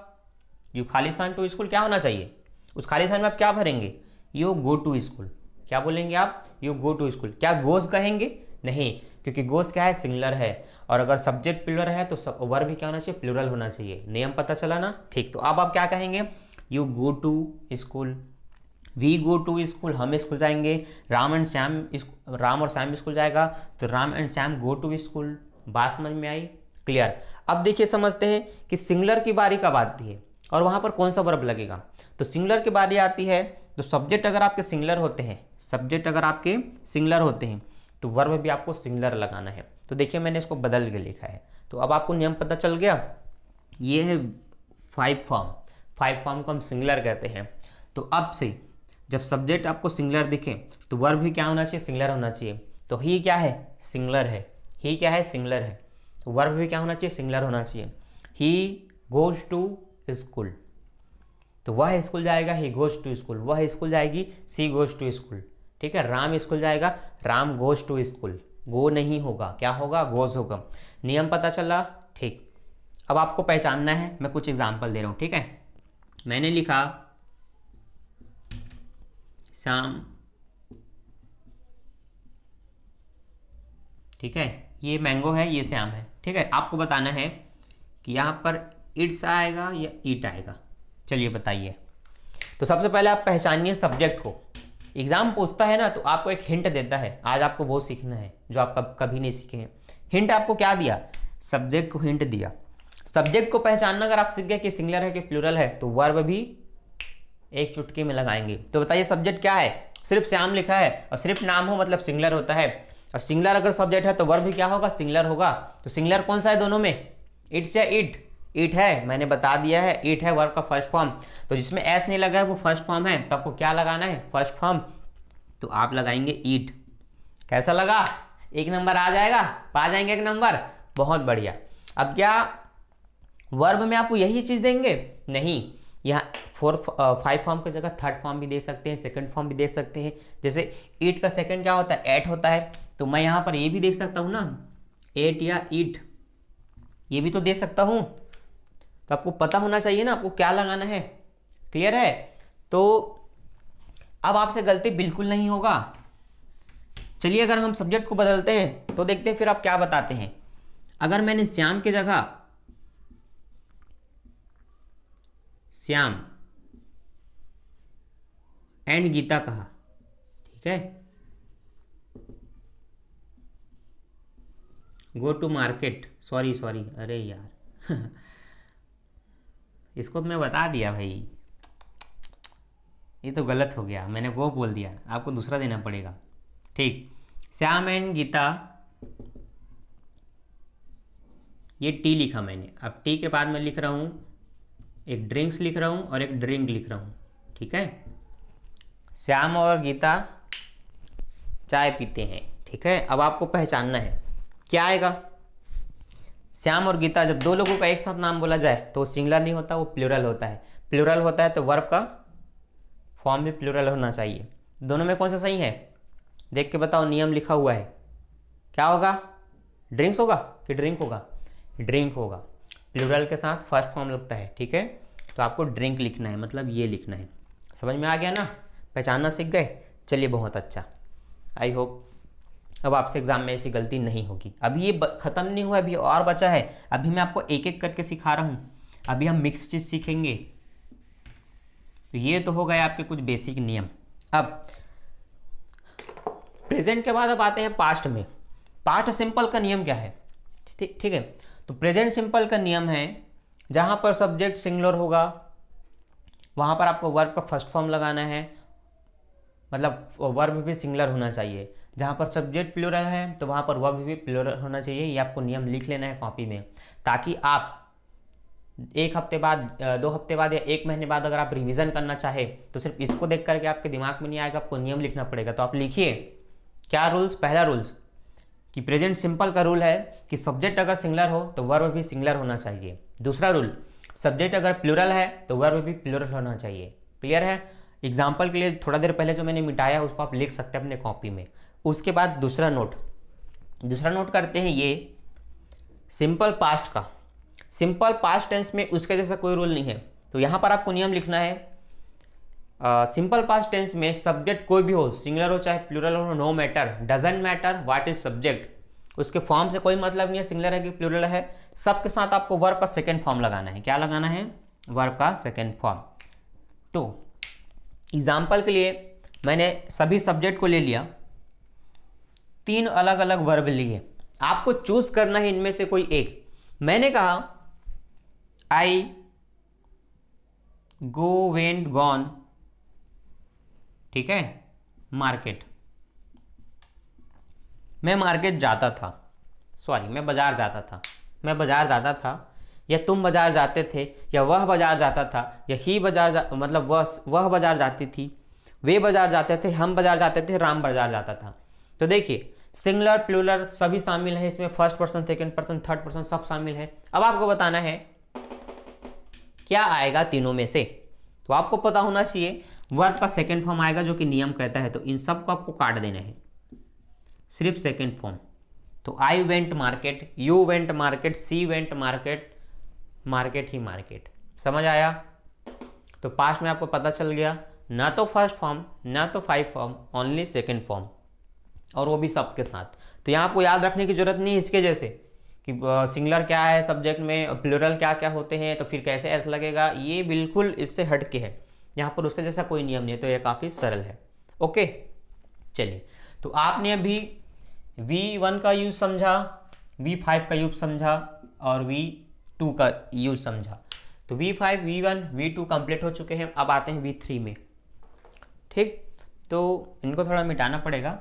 यू खालिस्तान टू स्कूल क्या होना चाहिए, उस खालिस्तान में आप क्या भरेंगे, यू गो टू स्कूल। क्या बोलेंगे आप, यू गो टू स्कूल। क्या गोस कहेंगे, नहीं, क्योंकि गोस क्या है, सिंगुलर है, और अगर सब्जेक्ट प्लूरल है तो वर्ब भी क्या होना चाहिए, प्लूरल होना चाहिए। नियम पता चला ना, ठीक। तो अब आप क्या कहेंगे, you go to school, we go to school, हम स्कूल जाएंगे, राम एंड श्याम, राम और श्याम स्कूल जाएगा, तो Ram and Shyam go to school. बात समझ में आई, क्लियर। अब देखिए समझते हैं कि सिंगुलर की बारी कब आती है और वहाँ पर कौन सा वर्ब लगेगा। तो सिंगुलर की बारी आती है तो सब्जेक्ट अगर आपके सिंगुलर होते हैं, सब्जेक्ट अगर आपके सिंगुलर होते हैं तो वर्ब भी आपको सिंगुलर लगाना है। तो देखिए मैंने इसको बदल के लिखा है। तो अब आपको नियम पता चल गया। ये है फाइव फॉर्म, फाइव फॉर्म को हम सिंगुलर कहते हैं। तो अब से जब सब्जेक्ट आपको सिंगुलर दिखे तो वर्ब भी क्या होना चाहिए, सिंगुलर होना चाहिए। तो ही क्या है, सिंगुलर है, ही क्या है, सिंगुलर है, तो वर्ब भी क्या होना चाहिए, सिंगुलर होना चाहिए। ही गोज टू स्कूल, तो वह स्कूल जाएगा, ही गोज टू स्कूल, वह स्कूल जाएगी, सी गोज टू स्कूल, ठीक है। राम स्कूल जाएगा, Ram goes to school, go नहीं होगा, क्या होगा, गोज होगा। नियम पता चला, ठीक। अब आपको पहचानना है, मैं कुछ एग्जाम्पल दे रहा हूँ, ठीक है। मैंने लिखा श्याम, ठीक है, ये मैंगो है, ये श्याम है, ठीक है। आपको बताना है कि यहाँ पर इट्स आएगा या ईट आएगा, चलिए बताइए। तो सबसे पहले आप पहचानिए सब्जेक्ट को। एग्जाम पूछता है ना तो आपको एक हिंट देता है, आज आपको वो सीखना है जो आप कब कभी नहीं सीखे हैं। हिंट आपको क्या दिया, सब्जेक्ट को हिंट दिया। सब्जेक्ट को पहचानना अगर आप सीख गए कि सिंगुलर है कि प्लूरल है तो वर्ब भी एक चुटकी में लगाएंगे। तो बताइए सब्जेक्ट क्या है, सिर्फ श्याम लिखा है और सिर्फ नाम हो मतलब सिंगुलर होता है, और सिंगुलर अगर सब्जेक्ट है तो वर्ब भी क्या होगा, सिंगुलर होगा। तो सिंगुलर कौन सा है दोनों में, इट्स या इट, इट है, मैंने बता दिया है, इट है वर्ब का फर्स्ट फॉर्म। तो जिसमें एस नहीं लगा है वो फर्स्ट फॉर्म है, तो आपको क्या लगाना है, फर्स्ट फॉर्म, तो आप लगाएंगे इट। कैसा लगा, एक नंबर आ जाएगा, पा जाएंगे एक नंबर, बहुत बढ़िया। अब क्या वर्ब में आपको यही चीज़ देंगे, नहीं, यहाँ फोर्थ फाइव फॉर्म की जगह थर्ड फॉर्म भी दे सकते हैं, सेकंड फॉर्म भी दे सकते हैं। जैसे ईट का सेकंड क्या होता है, एट होता है, तो मैं यहाँ पर ये भी देख सकता हूँ ना, एट या ईट, ये भी तो दे सकता हूँ। तो आपको पता होना चाहिए ना आपको क्या लगाना है, क्लियर है। तो अब आपसे गलती बिल्कुल नहीं होगा। चलिए अगर हम सब्जेक्ट को बदलते हैं तो देखते हैं फिर आप क्या बताते हैं। अगर मैंने श्याम की जगह श्याम एंड गीता कहा, ठीक है, go to market, sorry sorry, अरे यार इसको मैं बता दिया भाई, ये तो गलत हो गया, मैंने वो बोल दिया, आपको दूसरा देना पड़ेगा, ठीक। श्याम एंड गीता, ये टी लिखा मैंने, अब टी के बाद मैं लिख रहा हूँ एक ड्रिंक्स लिख रहा हूँ और एक ड्रिंक लिख रहा हूँ, ठीक है। श्याम और गीता चाय पीते हैं, ठीक है। अब आपको पहचानना है क्या आएगा, श्याम और गीता जब दो लोगों का एक साथ नाम बोला जाए तो सिंगुलर नहीं होता, वो प्लूरल होता है, प्लूरल होता है तो वर्ब का फॉर्म भी प्लूरल होना चाहिए। दोनों में कौन सा सही है, देख के बताओ, नियम लिखा हुआ है, क्या होगा, ड्रिंक्स होगा कि ड्रिंक होगा, ड्रिंक होगा, प्लूरल के साथ फर्स्ट फॉर्म लगता है, ठीक है। तो आपको ड्रिंक लिखना है, मतलब ये लिखना है। समझ में आ गया ना, पहचानना सीख गए, चलिए बहुत अच्छा। आई होप अब आपसे एग्जाम में ऐसी गलती नहीं होगी। अभी ये ख़त्म नहीं हुआ, अभी और बचा है, अभी मैं आपको एक एक करके सिखा रहा हूँ। अभी हम मिक्स चीज़ सीखेंगे। तो ये तो हो गए आपके कुछ बेसिक नियम। अब प्रेजेंट के बाद अब आते हैं पास्ट में। पास्ट सिंपल का नियम क्या है, ठीक है। तो प्रेजेंट सिंपल का नियम है, जहाँ पर सब्जेक्ट सिंगुलर होगा वहाँ पर आपको वर्ब का फर्स्ट फॉर्म लगाना है, मतलब वर्ब भी सिंगुलर होना चाहिए। जहाँ पर सब्जेक्ट प्लूरल है तो वहाँ पर वर्ब भी प्लूरल होना चाहिए। ये आपको नियम लिख लेना है कॉपी में, ताकि आप एक हफ्ते बाद, दो हफ्ते बाद या एक महीने बाद अगर आप रिविज़न करना चाहे तो सिर्फ इसको देख करके आपके दिमाग में नहीं आएगा, आपको नियम लिखना पड़ेगा। तो आप लिखिए क्या रूल्स। पहला रूल्स कि प्रेजेंट सिंपल का रूल है कि सब्जेक्ट अगर सिंगुलर हो तो वर्ब भी सिंगुलर होना चाहिए। दूसरा रूल, सब्जेक्ट अगर प्लूरल है तो वर्ब भी प्लूरल होना चाहिए, क्लियर है। एग्जाम्पल के लिए थोड़ा देर पहले जो मैंने मिटाया उसको आप लिख सकते हैं अपने कॉपी में। उसके बाद दूसरा नोट दूसरा नोट करते हैं ये सिंपल पास्ट का। सिंपल पास्ट टेंस में उसके जैसा कोई रूल नहीं है, तो यहाँ पर आपको नियम लिखना है। सिंपल पास्ट टेंस में सब्जेक्ट कोई भी हो, सिंगुलर हो चाहे प्लूरल हो, no matter, doesn't matter what is subject, उसके फॉर्म से कोई मतलब नहीं है, सिंगुलर है कि प्लूरल है। सबके साथ आपको वर्ब का सेकेंड फॉर्म लगाना है। क्या लगाना है? वर्ब का सेकेंड फॉर्म। तो एग्जाम्पल के लिए मैंने सभी सब्जेक्ट को ले लिया, तीन अलग अलग वर्ब लिए, आपको चूज करना है इनमें से कोई एक। मैंने कहा आई, गो, वेंट, गॉन, ठीक है, मार्केट, मैं मार्केट जाता था, सॉरी मैं बाजार जाता था, मैं बाजार जाता था, या तुम बाजार जाते थे, या वह बाजार जाता था, या ही बाजार जा... मतलब वह वह बाजार जाती थी, वे बाजार जाते थे, हम बाजार जाते थे, राम बाजार जाता था। तो देखिए सिंगुलर प्लूरल सभी शामिल है इसमें, first person, second person, third person सब शामिल है। अब आपको बताना है क्या आएगा तीनों में से, तो आपको पता होना चाहिए वर्ब का सेकंड फॉर्म आएगा जो कि नियम कहता है। तो इन सब को आपको काट देना है, सिर्फ सेकंड फॉर्म। तो I went market, you went market, she went market, market ही मार्केट। समझ आया? तो पास्ट में आपको पता चल गया, ना तो फर्स्ट फॉर्म ना तो five form, only second form, और वो भी सबके साथ। तो यहाँ आपको याद रखने की जरूरत नहीं है इसके जैसे कि सिंगुलर क्या है सब्जेक्ट में, प्लूरल क्या क्या होते हैं, तो फिर कैसे ऐसा लगेगा, ये बिल्कुल इससे हट के है। यहाँ पर उसके जैसा कोई नियम नहीं है, तो ये काफ़ी सरल है। ओके चलिए, तो आपने अभी वी वन का यूज समझा, वी फाइव का यूज समझा और वी टू का यूज समझा। तो V five, V one, V two complete हो चुके हैं। अब आते हैं वी थ्री में, ठीक। तो इनको थोड़ा मिटाना पड़ेगा,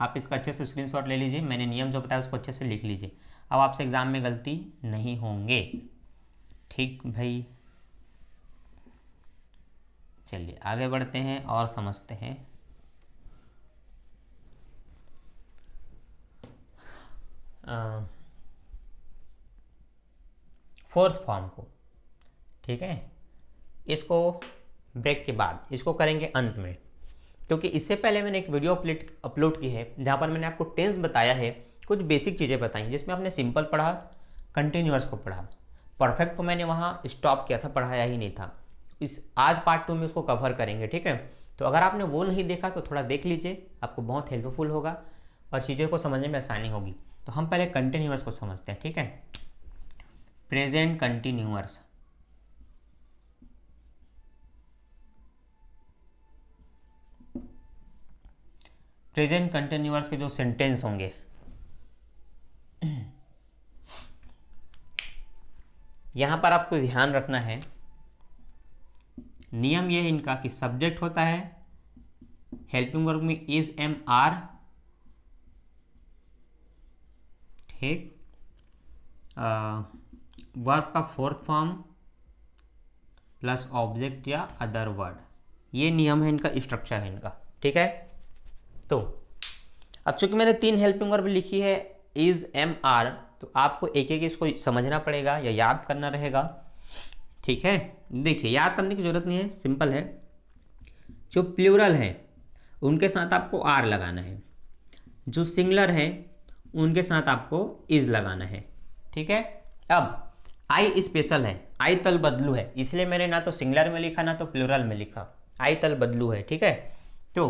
आप इसका अच्छे से स्क्रीनशॉट ले लीजिए, मैंने नियम जो बताया उसको अच्छे से लिख लीजिए, अब आपसे एग्जाम में गलती नहीं होंगे, ठीक भाई। चलिए आगे बढ़ते हैं और समझते हैं। फोर्थ फॉर्म को, ठीक है, इसको ब्रेक के बाद इसको करेंगे अंत में, क्योंकि इससे पहले मैंने एक वीडियो अपलोड अपलोड की है जहाँ पर मैंने आपको टेंस बताया है, कुछ बेसिक चीज़ें बताई हैं, जिसमें आपने सिंपल पढ़ा, कंटिन्यूअस को पढ़ा, परफेक्ट को मैंने वहाँ स्टॉप किया था, पढ़ाया ही नहीं था। इस आज पार्ट टू में उसको कवर करेंगे, ठीक है। तो अगर आपने वो नहीं देखा तो थोड़ा देख लीजिए, आपको बहुत हेल्पफुल होगा और चीज़ों को समझने में आसानी होगी। तो हम पहले कंटिन्यूअस को समझते हैं, ठीक है। प्रेजेंट कंटिन्यूअस, प्रेजेंट कंटिन्यूअस के जो सेंटेंस होंगे यहाँ पर आपको ध्यान रखना है। नियम यह है इनका कि सब्जेक्ट होता है, हेल्पिंग वर्ब में इज, एम, आर, ठीक, वर्ब का फोर्थ फॉर्म प्लस ऑब्जेक्ट या अदर वर्ड, ये नियम है इनका, स्ट्रक्चर है इनका, ठीक है। तो अब चूंकि मैंने तीन हेल्पिंग वर्ब लिखी है इज, एम, आर, तो आपको एक एक इसको समझना पड़ेगा या याद करना रहेगा, ठीक है। देखिए याद करने की जरूरत नहीं है, सिंपल है। जो प्लूरल है उनके साथ आपको आर लगाना है, जो सिंगुलर है उनके साथ आपको इज लगाना है, ठीक है। अब आई स्पेशल है, आई तल बदलू है, इसलिए मैंने ना तो सिंगुलर में लिखा ना तो प्लूरल में लिखा, आई तल बदलू है, ठीक है। तो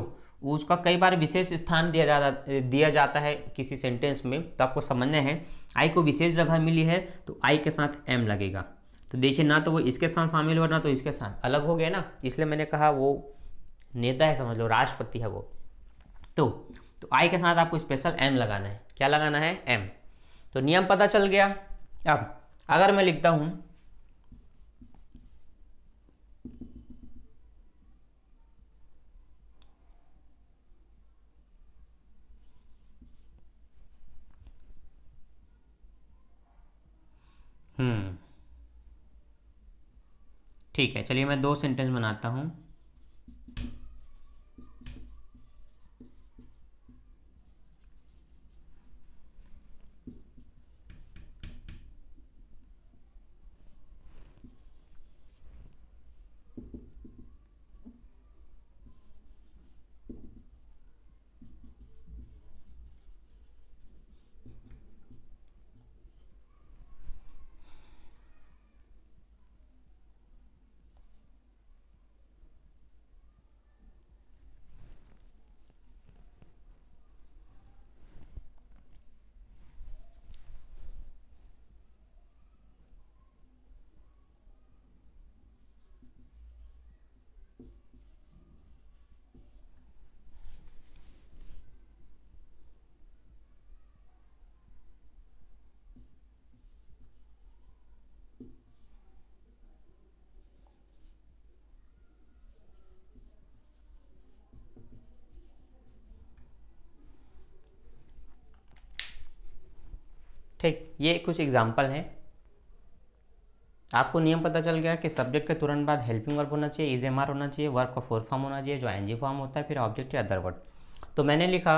उसका कई बार विशेष स्थान दिया जाता दिया जाता है किसी सेंटेंस में, तो आपको समझना है आई को विशेष जगह मिली है तो आई के साथ एम लगेगा। तो देखिए ना तो वो इसके साथ शामिल हो ना तो इसके साथ, अलग हो गया ना, इसलिए मैंने कहा वो नेता है, समझ लो राष्ट्रपति है वो। तो तो आई के साथ आपको स्पेशल एम लगाना है, क्या लगाना है? एम। तो नियम पता चल गया। अब अगर मैं लिखता हूँ हम्म ठीक है, चलिए मैं दो सेंटेंस बनाता हूं। ठीक, ये कुछ एग्जाम्पल हैं। आपको नियम पता चल गया कि सब्जेक्ट के तुरंत बाद हेल्पिंग वर्ब होना चाहिए, इज एम आर होना चाहिए, वर्ब का फोर फॉर्म होना चाहिए जो एन जी फॉर्म होता है, फिर ऑब्जेक्ट या अदर वर्ड। तो मैंने लिखा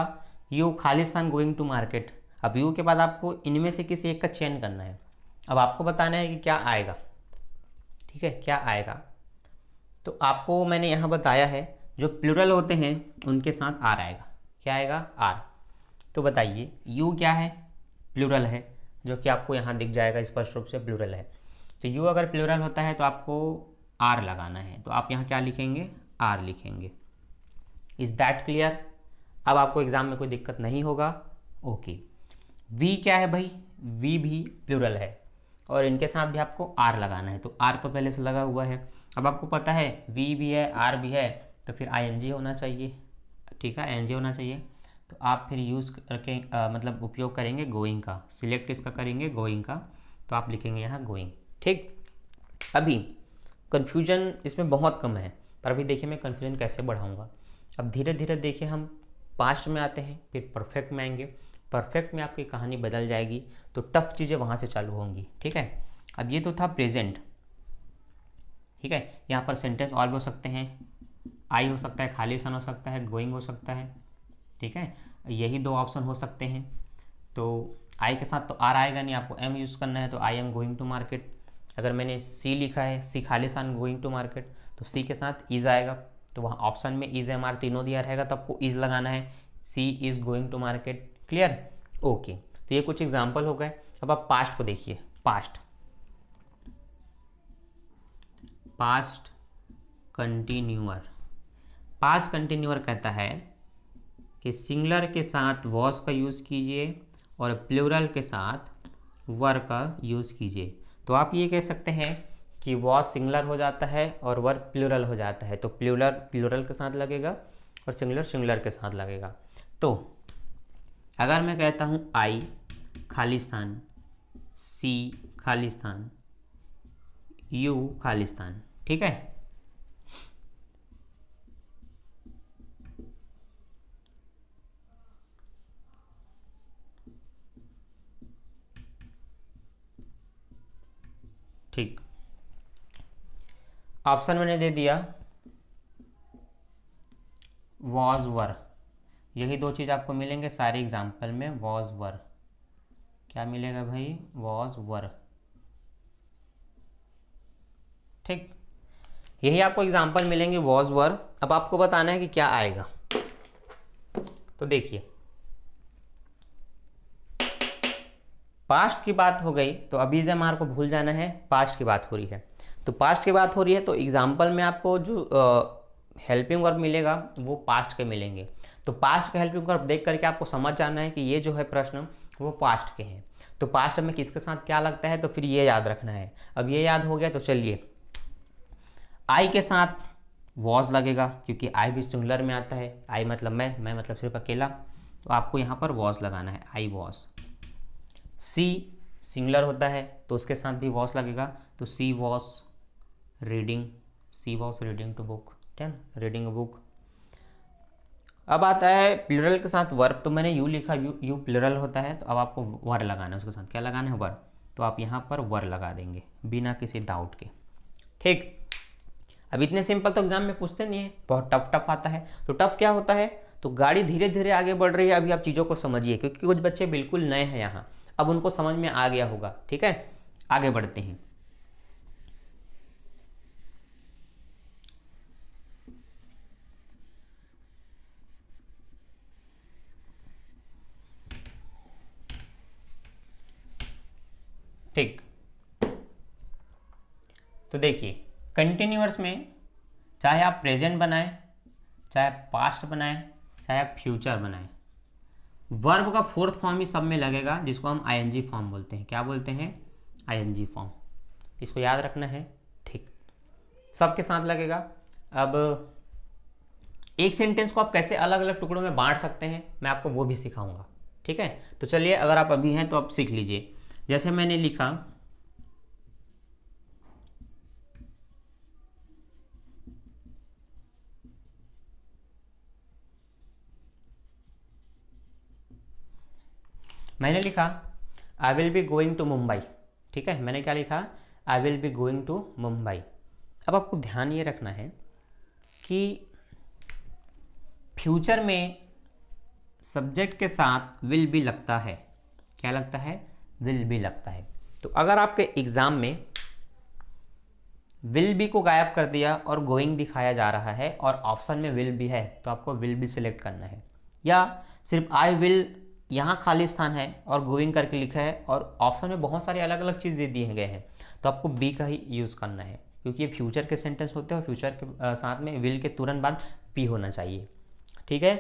यू खालिस्तान गोइंग टू मार्केट। अब यू के बाद आपको इनमें से किसी एक का चयन करना है। अब आपको बताना है कि क्या आएगा, ठीक है, क्या आएगा। तो आपको मैंने यहाँ बताया है जो प्लूरल होते हैं उनके साथ आर आएगा। क्या आएगा? आर। तो बताइए यू क्या है? प्लूरल है, जो कि आपको यहाँ दिख जाएगा स्पष्ट रूप से प्लूरल है। तो यू अगर प्लूरल होता है तो आपको आर लगाना है। तो आप यहाँ क्या लिखेंगे? आर लिखेंगे। Is that clear? अब आपको एग्जाम में कोई दिक्कत नहीं होगा। ओके, वी क्या है भाई? वी भी प्लूरल है और इनके साथ भी आपको आर लगाना है। तो आर तो पहले से लगा हुआ है। अब आपको पता है वी भी है आर भी है, तो फिर आई एन जी होना चाहिए, ठीक है, आई एन जी होना चाहिए। तो आप फिर यूज़ करके आ, मतलब उपयोग करेंगे गोइंग का, सिलेक्ट इसका करेंगे गोइंग का। तो आप लिखेंगे यहाँ गोइंग। ठीक, अभी कन्फ्यूजन इसमें बहुत कम है, पर अभी देखिए मैं कन्फ्यूजन कैसे बढ़ाऊँगा। अब धीरे धीरे देखिए हम पास्ट में आते हैं, फिर परफेक्ट में आएंगे, परफेक्ट में आपकी कहानी बदल जाएगी, तो टफ चीज़ें वहाँ से चालू होंगी। ठीक है, अब ये तो था प्रेजेंट, ठीक है, यहाँ पर सेंटेंस और भी हो सकते हैं, आई हो सकता है, खालिस्तान हो सकता है, गोइंग हो सकता है, ठीक है, यही दो ऑप्शन हो सकते हैं। तो आई के साथ तो आर आएगा नहीं, आपको एम यूज़ करना है। तो I am going to market. अगर मैंने सी लिखा है, सी खालिस्तान गोइंग टू मार्केट, तो सी के साथ इज़ आएगा। तो वहाँ ऑप्शन में इज एम आर तीनों दिया रहेगा, तो आपको इज़ लगाना है, she is going to market. Clear? Okay, तो ये कुछ एग्जाम्पल हो गए। अब आप पास्ट को देखिए। Past past कंटिन्यूअर। पास्ट कंटिन्यूअर कहता है कि सिंगुलर के साथ वॉज का यूज़ कीजिए और प्लूरल के साथ वर का यूज़ कीजिए। तो आप ये कह सकते हैं कि वॉज सिंगुलर हो जाता है और वर प्लूरल हो जाता है, तो प्लूरल प्लूरल के साथ लगेगा और सिंगुलर सिंगुलर के साथ लगेगा। तो अगर मैं कहता हूँ आई खालिस्तान, सी खालिस्तान, यू खालिस्तान, ठीक है, ठीक, ऑप्शन मैंने दे दिया वॉज वर, यही दो चीज़ आपको मिलेंगे सारे एग्जाम्पल में। वॉज वर क्या मिलेगा भाई? Was were. ठीक, यही आपको एग्जाम्पल मिलेंगे वॉज वर। अब आपको बताना है कि क्या आएगा। तो देखिए पास्ट की बात हो गई, तो अभी इज एम आर को भूल जाना है, पास्ट की बात हो रही है। तो पास्ट की बात हो रही है तो एग्जाम्पल में आपको जो हेल्पिंग वर्ब मिलेगा वो पास्ट के मिलेंगे। तो पास्ट के हेल्पिंग वर्ब देख करके आपको समझ जाना है कि ये जो है प्रश्न वो पास्ट के हैं, तो पास्ट में किसके साथ क्या लगता है, तो फिर ये याद रखना है। अब ये याद हो गया तो चलिए आई के साथ वॉज लगेगा, क्योंकि आई भी सिंगुलर में आता है, आई मतलब मैं, मैं मतलब सिर्फ अकेला, तो आपको यहाँ पर वॉज लगाना है, आई वॉज। सी सिंगुलर होता है तो उसके साथ भी वॉज लगेगा, तो she was reading, she was reading to book, ten reading book. अब आता है प्लूरल के साथ वर्ब, तो मैंने यू लिखा, यू यू प्लूरल होता है, तो अब आपको वर लगाना है, उसके साथ क्या लगाना है? वर। तो आप यहाँ पर वर लगा देंगे बिना किसी डाउट के। ठीक, अब इतने सिंपल तो एग्जाम में पूछते नहीं है, बहुत टफ टफ आता है। तो टफ क्या होता है? तो गाड़ी धीरे धीरे आगे बढ़ रही है, अभी आप चीज़ों को समझिए, क्योंकि कुछ बच्चे बिल्कुल नए हैं यहाँ, अब उनको समझ में आ गया होगा। ठीक है, आगे बढ़ते हैं। ठीक, तो देखिए कंटिन्यूअस में चाहे आप प्रेजेंट बनाएं, चाहे पास्ट बनाएं, चाहे आप फ्यूचर बनाएं, वर्ब का फोर्थ फॉर्म ही सब में लगेगा, जिसको हम आई एन जी फॉर्म बोलते हैं। क्या बोलते हैं? I N G form. इसको याद रखना है। ठीक, सबके साथ लगेगा। अब एक सेंटेंस को आप कैसे अलग अलग टुकड़ों में बांट सकते हैं, मैं आपको वो भी सिखाऊंगा। ठीक है, तो चलिए अगर आप अभी हैं तो आप सीख लीजिए। जैसे मैंने लिखा मैंने लिखा I will be going to Mumbai. ठीक है, मैंने क्या लिखा, I will be going to Mumbai. अब आपको ध्यान ये रखना है कि फ्यूचर में सब्जेक्ट के साथ विल भी लगता है, क्या लगता है, विल भी लगता है। तो अगर आपके एग्ज़ाम में विल बी को गायब कर दिया और गोइंग दिखाया जा रहा है और ऑप्शन में विल भी है, तो आपको विल भी सिलेक्ट करना है। या सिर्फ आई विल यहाँ खाली स्थान है और गोइंग करके लिखा है और ऑप्शन में बहुत सारे अलग अलग चीज़ें दिए गए हैं, तो आपको बी का ही यूज़ करना है, क्योंकि ये फ्यूचर के सेंटेंस होते हैं और फ्यूचर के साथ में विल के तुरंत बाद बी होना चाहिए। ठीक है,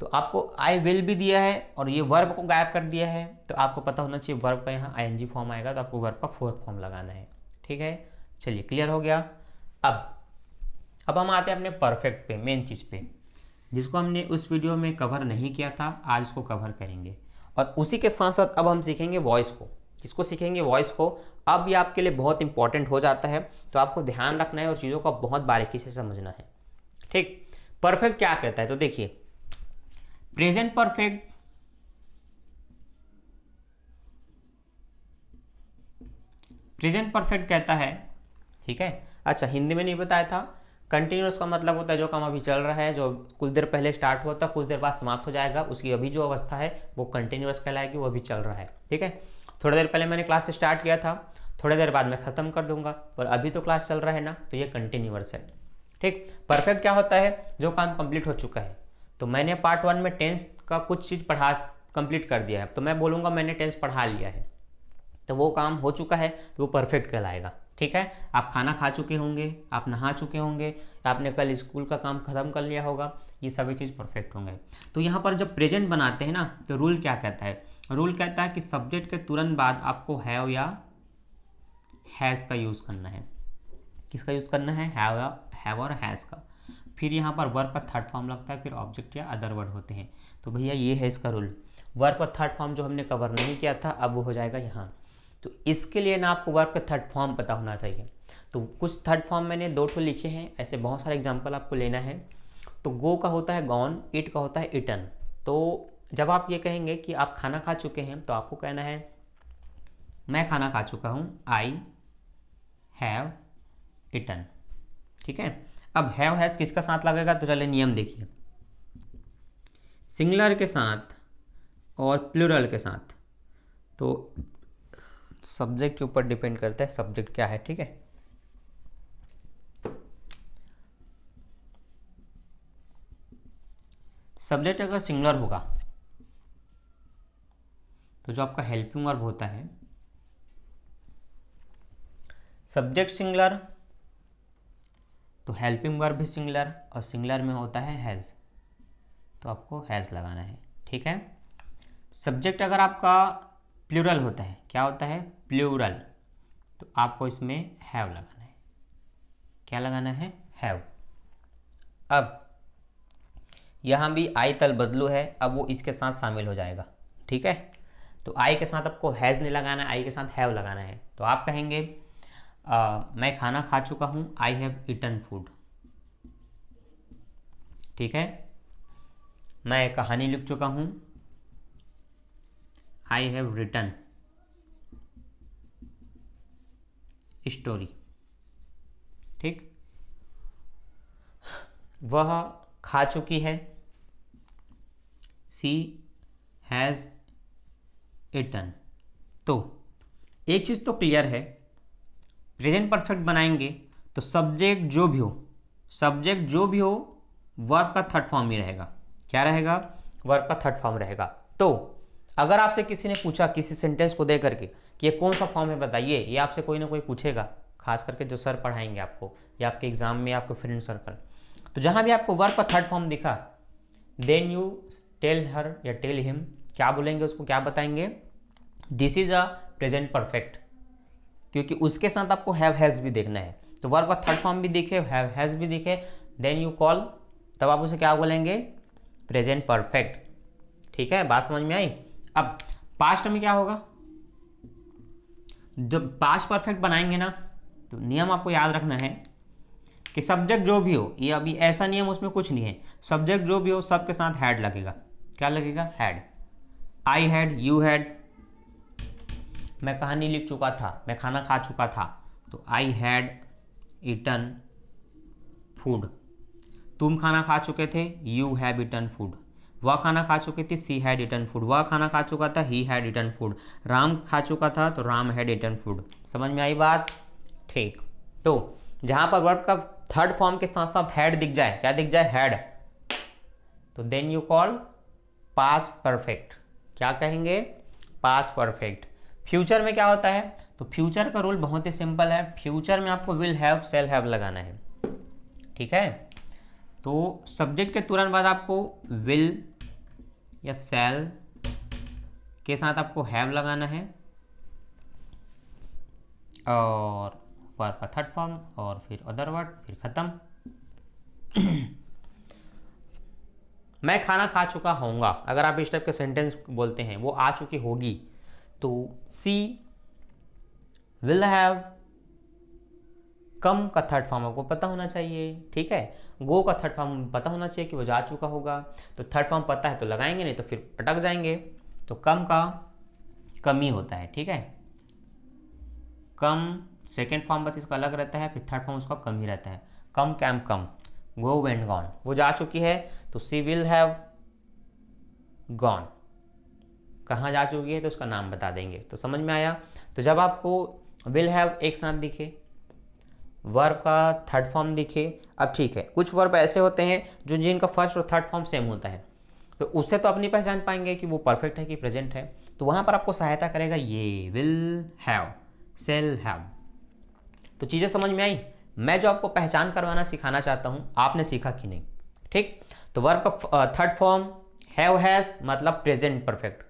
तो आपको आई विल भी दिया है और ये वर्ब को गायब कर दिया है, तो आपको पता होना चाहिए वर्ब का यहाँ आई एन जी फॉर्म आएगा, तो आपको वर्ब का फोर्थ फॉर्म लगाना है। ठीक है, चलिए क्लियर हो गया। अब अब हम आते हैं अपने परफेक्ट पे, मेन चीज़ पे, जिसको हमने उस वीडियो में कवर नहीं किया था, आज इसको कवर करेंगे। और उसी के साथ साथ अब हम सीखेंगे वॉइस को। किसको सीखेंगे? वॉइस को। अब ये आपके लिए बहुत इंपॉर्टेंट हो जाता है, तो आपको ध्यान रखना है और चीज़ों को बहुत बारीकी से समझना है। ठीक, परफेक्ट क्या कहता है, तो देखिए, प्रेजेंट परफेक्ट प्रेजेंट परफेक्ट कहता है, ठीक है। अच्छा, हिंदी में नहीं बताया था, कंटिन्यूअस का मतलब होता है जो काम अभी चल रहा है, जो कुछ देर पहले स्टार्ट हुआ था कुछ देर बाद समाप्त हो जाएगा, उसकी अभी जो अवस्था है वो कंटिन्यूअस कहलाएगी, वो अभी चल रहा है। ठीक है, थोड़ी देर पहले मैंने क्लास स्टार्ट किया था, थोड़ी देर बाद मैं ख़त्म कर दूंगा, और अभी तो क्लास चल रहा है ना, तो ये कंटिन्यूअस है। ठीक, परफेक्ट क्या होता है, जो काम कंप्लीट हो चुका है। तो मैंने पार्ट वन में टेंस का कुछ चीज़ पढ़ा कंप्लीट कर दिया है, तो मैं बोलूँगा मैंने टेंस पढ़ा लिया है, तो वो काम हो चुका है, तो वो परफेक्ट कहलाएगा। ठीक है, आप खाना खा चुके होंगे, आप नहा चुके होंगे, आपने कल स्कूल का काम खत्म कर लिया होगा, ये सभी चीज़ परफेक्ट होंगे। तो यहाँ पर जब प्रेजेंट बनाते हैं ना, तो रूल क्या कहता है, रूल कहता है कि सब्जेक्ट के तुरंत बाद आपको हैव या हैज़ का यूज़ करना है। किसका यूज़ करना है, हैव या हैव और हैज़ का। फिर यहाँ पर वर्ब का थर्ड फॉर्म लगता है, फिर ऑब्जेक्ट या अदर वर्ड होते हैं। तो भैया ये है इसका रूल। वर्ब का थर्ड फॉर्म जो हमने कवर नहीं किया था, अब वो हो जाएगा यहाँ। तो इसके लिए ना आपको वर्ब का थर्ड फॉर्म पता होना चाहिए। तो कुछ थर्ड फॉर्म मैंने दो ठो लिखे हैं, ऐसे बहुत सारे एग्जाम्पल आपको लेना है। तो गो का होता है गॉन, इट का होता है इटन। तो जब आप ये कहेंगे कि आप खाना खा चुके हैं, तो आपको कहना है मैं खाना खा चुका हूँ, आई हैव इटन। ठीक है, अब हैव हैज़ किसका साथ लगेगा, तो चले नियम देखिए, सिंगुलर के साथ और प्लूरल के साथ। तो सब्जेक्ट के ऊपर डिपेंड करता है सब्जेक्ट क्या है। ठीक है, सब्जेक्ट अगर सिंगुलर होगा तो जो आपका हेल्पिंग वर्ब होता है, सब्जेक्ट सिंगुलर तो हेल्पिंग वर्ब भी सिंगुलर, और सिंगुलर में होता है हैज़, तो आपको हैज़ लगाना है। ठीक है, सब्जेक्ट अगर आपका प्लूरल होता है, क्या होता है, प्लूरल, तो आपको इसमें हैव लगाना है। क्या लगाना है, हैव। अब यहाँ भी आई तल बदलू है, अब वो इसके साथ शामिल हो जाएगा। ठीक है, तो आई के साथ आपको हैज़ नहीं लगाना है, आई के साथ हैव लगाना है। तो आप कहेंगे आ, मैं खाना खा चुका हूँ, आई हैव ईटन फूड। ठीक है, मैं कहानी लिख चुका हूँ, आई हैव रिटन स्टोरी। ठीक, वह खा चुकी है, सी हैज़ ईटन। तो एक चीज़ तो क्लियर है, प्रेजेंट परफेक्ट बनाएंगे तो सब्जेक्ट जो भी हो, सब्जेक्ट जो भी हो, वर्ब का थर्ड फॉर्म ही रहेगा। क्या रहेगा, वर्ब का थर्ड फॉर्म रहेगा। तो अगर आपसे किसी ने पूछा किसी सेंटेंस को दे करके कि ये कौन सा फॉर्म है बताइए, ये आपसे कोई ना कोई पूछेगा, खास करके जो सर पढ़ाएंगे आपको या आपके एग्जाम में आपके फ्रेंड सर्कल। तो जहाँ भी आपको वर्ब का थर्ड फॉर्म दिखा, देन यू टेल हर या टेल हिम, क्या बोलेंगे उसको, क्या बताएंगे, this is a present perfect, क्योंकि उसके साथ आपको हैव हैज़ भी देखना है। तो वर्ब का थर्ड फॉर्म भी दिखे, हैव हैज़ भी दिखे, देन यू कॉल, तब आप उसे क्या बोलेंगे, प्रेजेंट परफेक्ट। ठीक है, बात समझ में आई। अब पास्ट में क्या होगा, जब पास्ट परफेक्ट बनाएंगे ना, तो नियम आपको याद रखना है कि सब्जेक्ट जो भी हो, ये अभी ऐसा नियम उसमें कुछ नहीं है, सब्जेक्ट जो भी हो सबके साथ हैड लगेगा। क्या लगेगा, had, I had, you had, मैं कहानी लिख चुका था, मैं खाना खा चुका था, तो आई हैड ईटन फूड। तुम खाना खा चुके थे, यू हैव ईटन फूड। वह खाना खा चुके थे, सी हैड ईटन फूड। वह खाना खा चुका था, he had eaten food. Ram खा चुका था, तो राम हैड ईटन फूड। समझ में आई बात? ठीक। तो जहाँ पर वर्ब का थर्ड फॉर्म के साथ साथ हैड दिख जाए, क्या दिख जाए? हैड, तो then you call past perfect. क्या कहेंगे? Past perfect. फ्यूचर में क्या होता है? तो फ्यूचर का रूल बहुत ही सिंपल है। फ्यूचर में आपको विल हैव, सेल हैव लगाना है, ठीक है? तो सब्जेक्ट के तुरंत बाद आपको विल या सेल के साथ आपको हैव लगाना है, और वर्ब का थर्ड फॉर्म, और फिर अदर वर्ड, फिर खत्म। मैं खाना खा चुका होऊंगा, अगर आप इस टाइप के सेंटेंस बोलते हैं, वो आ चुकी होगी, तो सी विल हैव, कम का थर्ड फॉर्म आपको पता होना चाहिए, ठीक है? गो का थर्ड फॉर्म पता होना चाहिए कि वो जा चुका होगा, तो थर्ड फॉर्म पता है तो लगाएंगे, नहीं तो फिर पटक जाएंगे। तो कम का कम ही होता है, ठीक है? कम सेकेंड फॉर्म बस इसका अलग रहता है, फिर थर्ड फॉर्म उसका कम ही रहता है। Come came come, go went gone, वो जा चुकी है, तो सी विल हैव गॉन। कहाँ जा चुकी है तो उसका नाम बता देंगे। तो समझ में आया? तो जब आपको विल हैव एक साथ दिखे, वर्ब का थर्ड फॉर्म दिखे, अब ठीक है, कुछ वर्ब ऐसे होते हैं जो जिनका फर्स्ट और थर्ड फॉर्म सेम होता है, तो उससे तो अपनी पहचान पाएंगे कि वो परफेक्ट है कि प्रेजेंट है, तो वहाँ पर आपको सहायता करेगा ये विल हैव, सेल हैव। तो चीज़ें समझ में आई? मैं जो आपको पहचान करवाना सिखाना चाहता हूँ, आपने सीखा कि नहीं? ठीक। तो वर्ब का थर्ड फॉर्म हैव हैज मतलब प्रेजेंट परफेक्ट।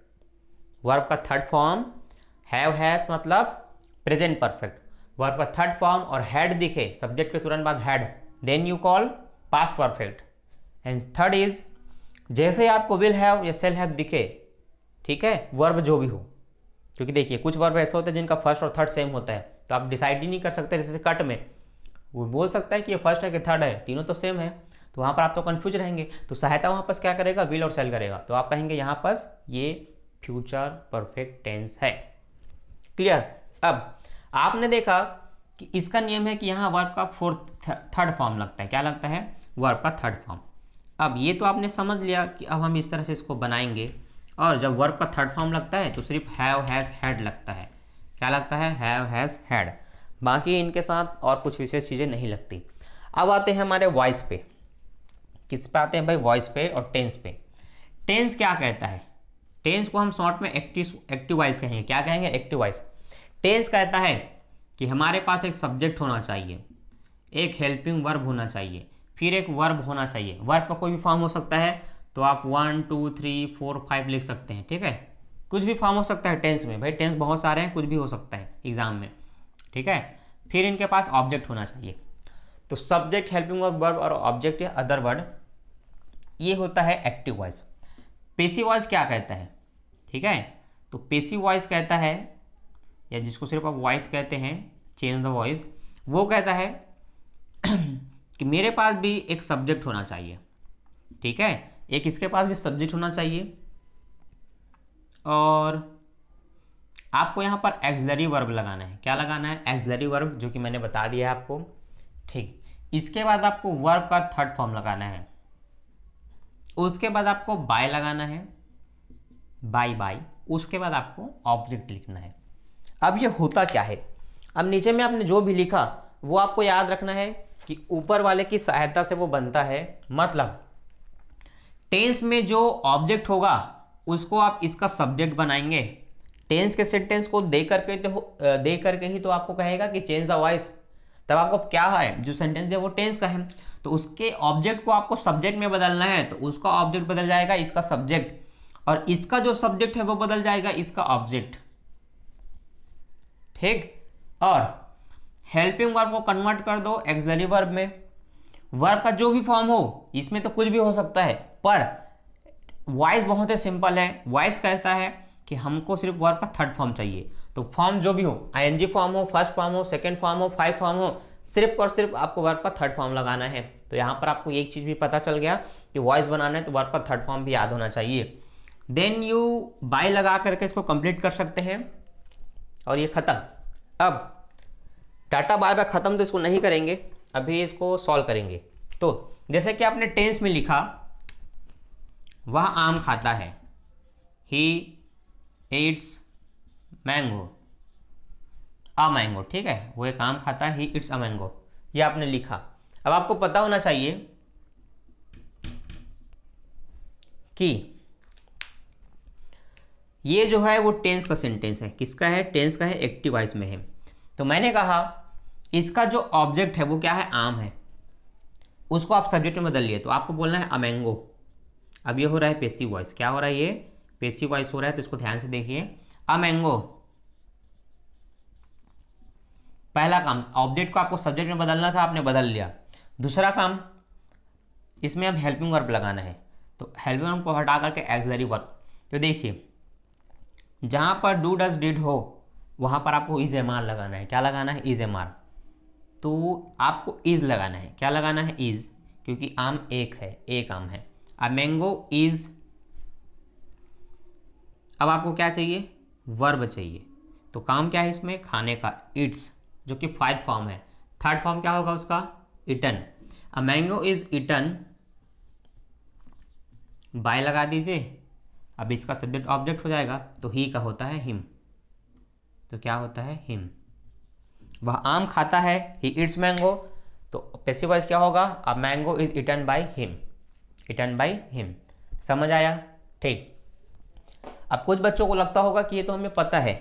वर्ब का थर्ड फॉर्म हैव हैज मतलब प्रेजेंट परफेक्ट। वर्ब का थर्ड फॉर्म और हैड दिखे, सब्जेक्ट के तुरंत बाद had, then you call past perfect. And third is जैसे आपको विल हैव या सेल हैव दिखे, ठीक है, वर्ब जो भी हो, क्योंकि देखिए कुछ वर्ब ऐसे होते हैं जिनका फर्स्ट और थर्ड सेम होता है, तो आप डिसाइड ही नहीं कर सकते। जैसे कट में वो बोल सकता है कि ये फर्स्ट है कि थर्ड है, तीनों तो सेम है, तो वहाँ पर आप तो कन्फ्यूज रहेंगे, तो सहायता वहाँ पर क्या करेगा? विल और सेल करेगा। तो आप कहेंगे यहाँ पर ये फ्यूचर परफेक्ट टेंस है। क्लियर? अब आपने देखा कि इसका नियम है कि यहाँ वर्ब का फोर्थ थर्ड फॉर्म लगता है। क्या लगता है? वर्ब का थर्ड फॉर्म। अब ये तो आपने समझ लिया कि अब हम इस तरह से इसको बनाएंगे, और जब वर्ब का थर्ड फॉर्म लगता है तो सिर्फ हैव हैज हैड लगता है। क्या लगता है? Have has had. बाकी इनके साथ और कुछ विशेष चीज़ें नहीं लगती। अब आते हैं हमारे वॉइस पे। किस पे आते हैं भाई? वॉइस पे और टेंस पे। टेंस क्या कहता है? टेंस को हम शॉर्ट में एक्टिव एक्टिव वॉइस कहेंगे। क्या कहेंगे? Active voice. टेंस कहता है कि हमारे पास एक सब्जेक्ट होना चाहिए, एक हेल्पिंग वर्ब होना चाहिए, फिर एक वर्ब होना चाहिए। वर्ब का कोई भी फॉर्म हो सकता है, तो आप one two three four five लिख सकते हैं, ठीक है? कुछ भी फॉर्म हो सकता है टेंस में। भाई टेंस बहुत सारे हैं, कुछ भी हो सकता है एग्जाम में, ठीक है? फिर इनके पास ऑब्जेक्ट होना चाहिए। तो सब्जेक्ट, हेल्पिंग वर्ब, वर्ब और ऑब्जेक्ट या अदर वर्ड, ये होता है एक्टिव वॉइस। पैसिव वॉइस क्या कहता है? ठीक है, तो पैसिव वॉइस कहता है, या जिसको सिर्फ आप वॉइस कहते हैं, चेंज द वॉइस, वो कहता है कि मेरे पास भी एक सब्जेक्ट होना चाहिए, ठीक है? एक इसके पास भी सब्जेक्ट होना चाहिए, और आपको यहाँ पर एक्सिलरी वर्ब लगाना है। क्या लगाना है? एक्सिलरी वर्ब, जो कि मैंने बता दिया है आपको, ठीक। इसके बाद आपको वर्ब का थर्ड फॉर्म लगाना है, उसके बाद आपको बाय लगाना है, बाय बाय, उसके बाद आपको ऑब्जेक्ट लिखना है। अब ये होता क्या है? अब नीचे में आपने जो भी लिखा वो आपको याद रखना है कि ऊपर वाले की सहायता से वो बनता है। मतलब टेंस में जो ऑब्जेक्ट होगा उसको आप इसका सब्जेक्ट बनाएंगे। टेंस के सेंटेंस को दे करके तो दे करके ही तो आपको कहेगा कि चेंज द वॉइस, तब आपको क्या है जो सेंटेंस दे वो टेंस का है, तो उसके ऑब्जेक्ट को आपको सब्जेक्ट में बदलना है, तो उसका ऑब्जेक्ट बदल जाएगा इसका सब्जेक्ट, और इसका जो सब्जेक्ट है वो बदल जाएगा इसका ऑब्जेक्ट, ठीक। और हेल्पिंग वर्ब को कन्वर्ट कर दो एक्सिलरी वर्ब में। वर्ब का जो भी फॉर्म हो, इसमें तो कुछ भी हो सकता है, पर वॉइस बहुत ही सिंपल है। वॉइस कहता है कि हमको सिर्फ वर्ब का थर्ड फॉर्म चाहिए, तो फॉर्म जो भी हो, आईएनजी फॉर्म हो, फर्स्ट फॉर्म हो, सेकंड फॉर्म हो, फाइव फॉर्म हो, सिर्फ और सिर्फ आपको वर्ब का थर्ड फॉर्म लगाना है। तो यहाँ पर आपको एक चीज़ भी पता चल गया कि वॉइस बनाना है तो वर्ब का थर्ड फॉर्म भी याद होना चाहिए। देन यू बाय लगा करके इसको कंप्लीट कर सकते हैं, और ये ख़त्म। अब डाटा बार बार ख़त्म तो इसको नहीं करेंगे, अभी इसको सॉल्व करेंगे। तो जैसे कि आपने टेंस में लिखा, वह आम खाता है, he eats mango, a mango, ठीक है, वो एक आम खाता है, ही ईट्स अ मैंगो, ये आपने लिखा। अब आपको पता होना चाहिए कि ये जो है वो टेंस का सेंटेंस है, किसका है, टेंस का है, एक्टिव वॉइस में है। तो मैंने कहा इसका जो ऑब्जेक्ट है वो क्या है, आम है, उसको आप सब्जेक्ट में बदल लिए, तो आपको बोलना है अ मैंगो। अब ये हो रहा है पैसिव वॉइस, क्या हो रहा है, ये पैसिव वॉइस हो रहा है, तो इसको ध्यान से देखिए, अ मैंगो, पहला काम ऑब्जेक्ट को आपको सब्जेक्ट में बदलना था, आपने बदल लिया। दूसरा काम इसमें अब हेल्पिंग वर्ब लगाना है, तो हेल्पिंग वर्ब को हटा करके एक्सिलरी वर्ब। तो देखिए जहाँ पर डू डज डिड हो वहाँ पर आपको इज एम आर लगाना है, क्या लगाना है, इज एम आर, तो आपको इज लगाना है, क्या लगाना है, इज, क्योंकि आम एक है, एक आम है, अ मैंगो इज। अब आपको क्या चाहिए, वर्ब चाहिए, तो काम क्या है इसमें, खाने का, इट्स, जो कि फाइव फॉर्म है, थर्ड फॉर्म क्या होगा उसका, eaten, a mango is eaten, by लगा दीजिए। अब इसका सब्जेक्ट ऑब्जेक्ट हो जाएगा, तो ही का होता है हिम, तो क्या होता है, हिम। वह आम खाता है, ही ईट्स मैंगो, तो पैसिव वॉइस क्या होगा, a mango is eaten by him, eaten by him. समझ आया, ठीक। अब कुछ बच्चों को लगता होगा कि ये तो हमें पता है,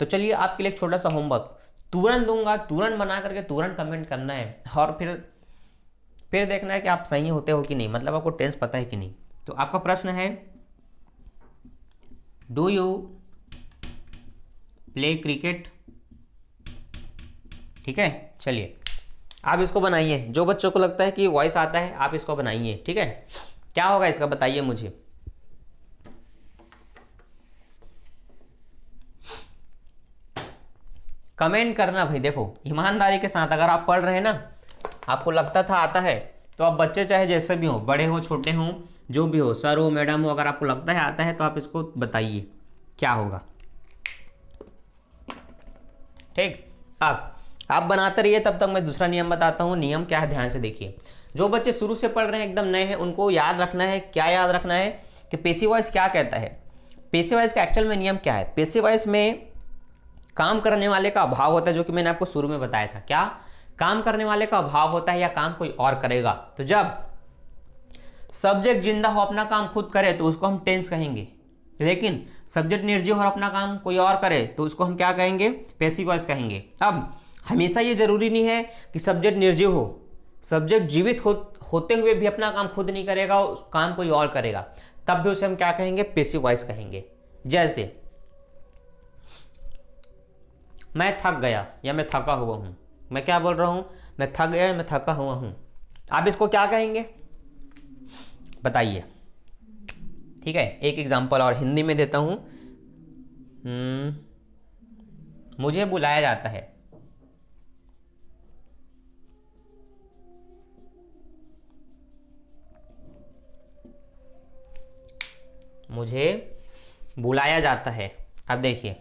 तो चलिए आपके लिए एक छोटा सा होमवर्क तुरंत दूंगा, तुरंत बना करके तुरंत कमेंट करना है, और फिर फिर देखना है कि आप सही होते हो कि नहीं, मतलब आपको टेंस पता है कि नहीं। तो आपका प्रश्न है, डू यू प्ले क्रिकेट, ठीक है। चलिए आप इसको बनाइए, जो बच्चों को लगता है कि वॉइस आता है आप इसको बनाइए, ठीक है। क्या होगा इसका बताइए मुझे, कमेंट करना भाई। देखो ईमानदारी के साथ, अगर आप पढ़ रहे हैं ना, आपको लगता था आता है, तो आप बच्चे चाहे जैसे भी हो, बड़े हो छोटे हो जो भी हो, सर हो मैडम हो, अगर आपको लगता है आता है तो आप इसको बताइए क्या होगा, ठीक। अब आप बनाते रहिए, तब तक मैं दूसरा नियम बताता हूँ। नियम क्या है, ध्यान से देखिए, जो बच्चे शुरू से पढ़ रहे हैं एकदम नए हैं, उनको याद रखना है, क्या याद रखना है कि पैसिव वॉइस क्या कहता है, पैसिव वॉइस का एक्चुअल में नियम क्या है। पैसिव वॉइस में काम करने वाले का अभाव होता है, जो कि मैंने आपको शुरू में बताया था, क्या, काम करने वाले का अभाव होता है या काम कोई और करेगा। तो जब सब्जेक्ट जिंदा हो अपना काम खुद करे तो उसको हम टेंस कहेंगे, लेकिन सब्जेक्ट निर्जीव हो और अपना काम कोई और करे तो उसको हम क्या कहेंगे, पैसिव वॉइस कहेंगे। अब हमेशा ये जरूरी नहीं है कि सब्जेक्ट निर्जीव हो, सब्जेक्ट जीवित हो, होते हुए भी अपना काम खुद नहीं करेगा, काम कोई और करेगा, तब भी उसे हम क्या कहेंगे, पैसिव वॉइस कहेंगे। जैसे मैं थक गया या मैं थका हुआ हूँ, मैं क्या बोल रहा हूँ, मैं थक गया या मैं थका हुआ हूँ, आप इसको क्या कहेंगे बताइए, ठीक है। एक एग्जांपल और हिंदी में देता हूँ, मुझे बुलाया जाता है, मुझे बुलाया जाता है। अब देखिए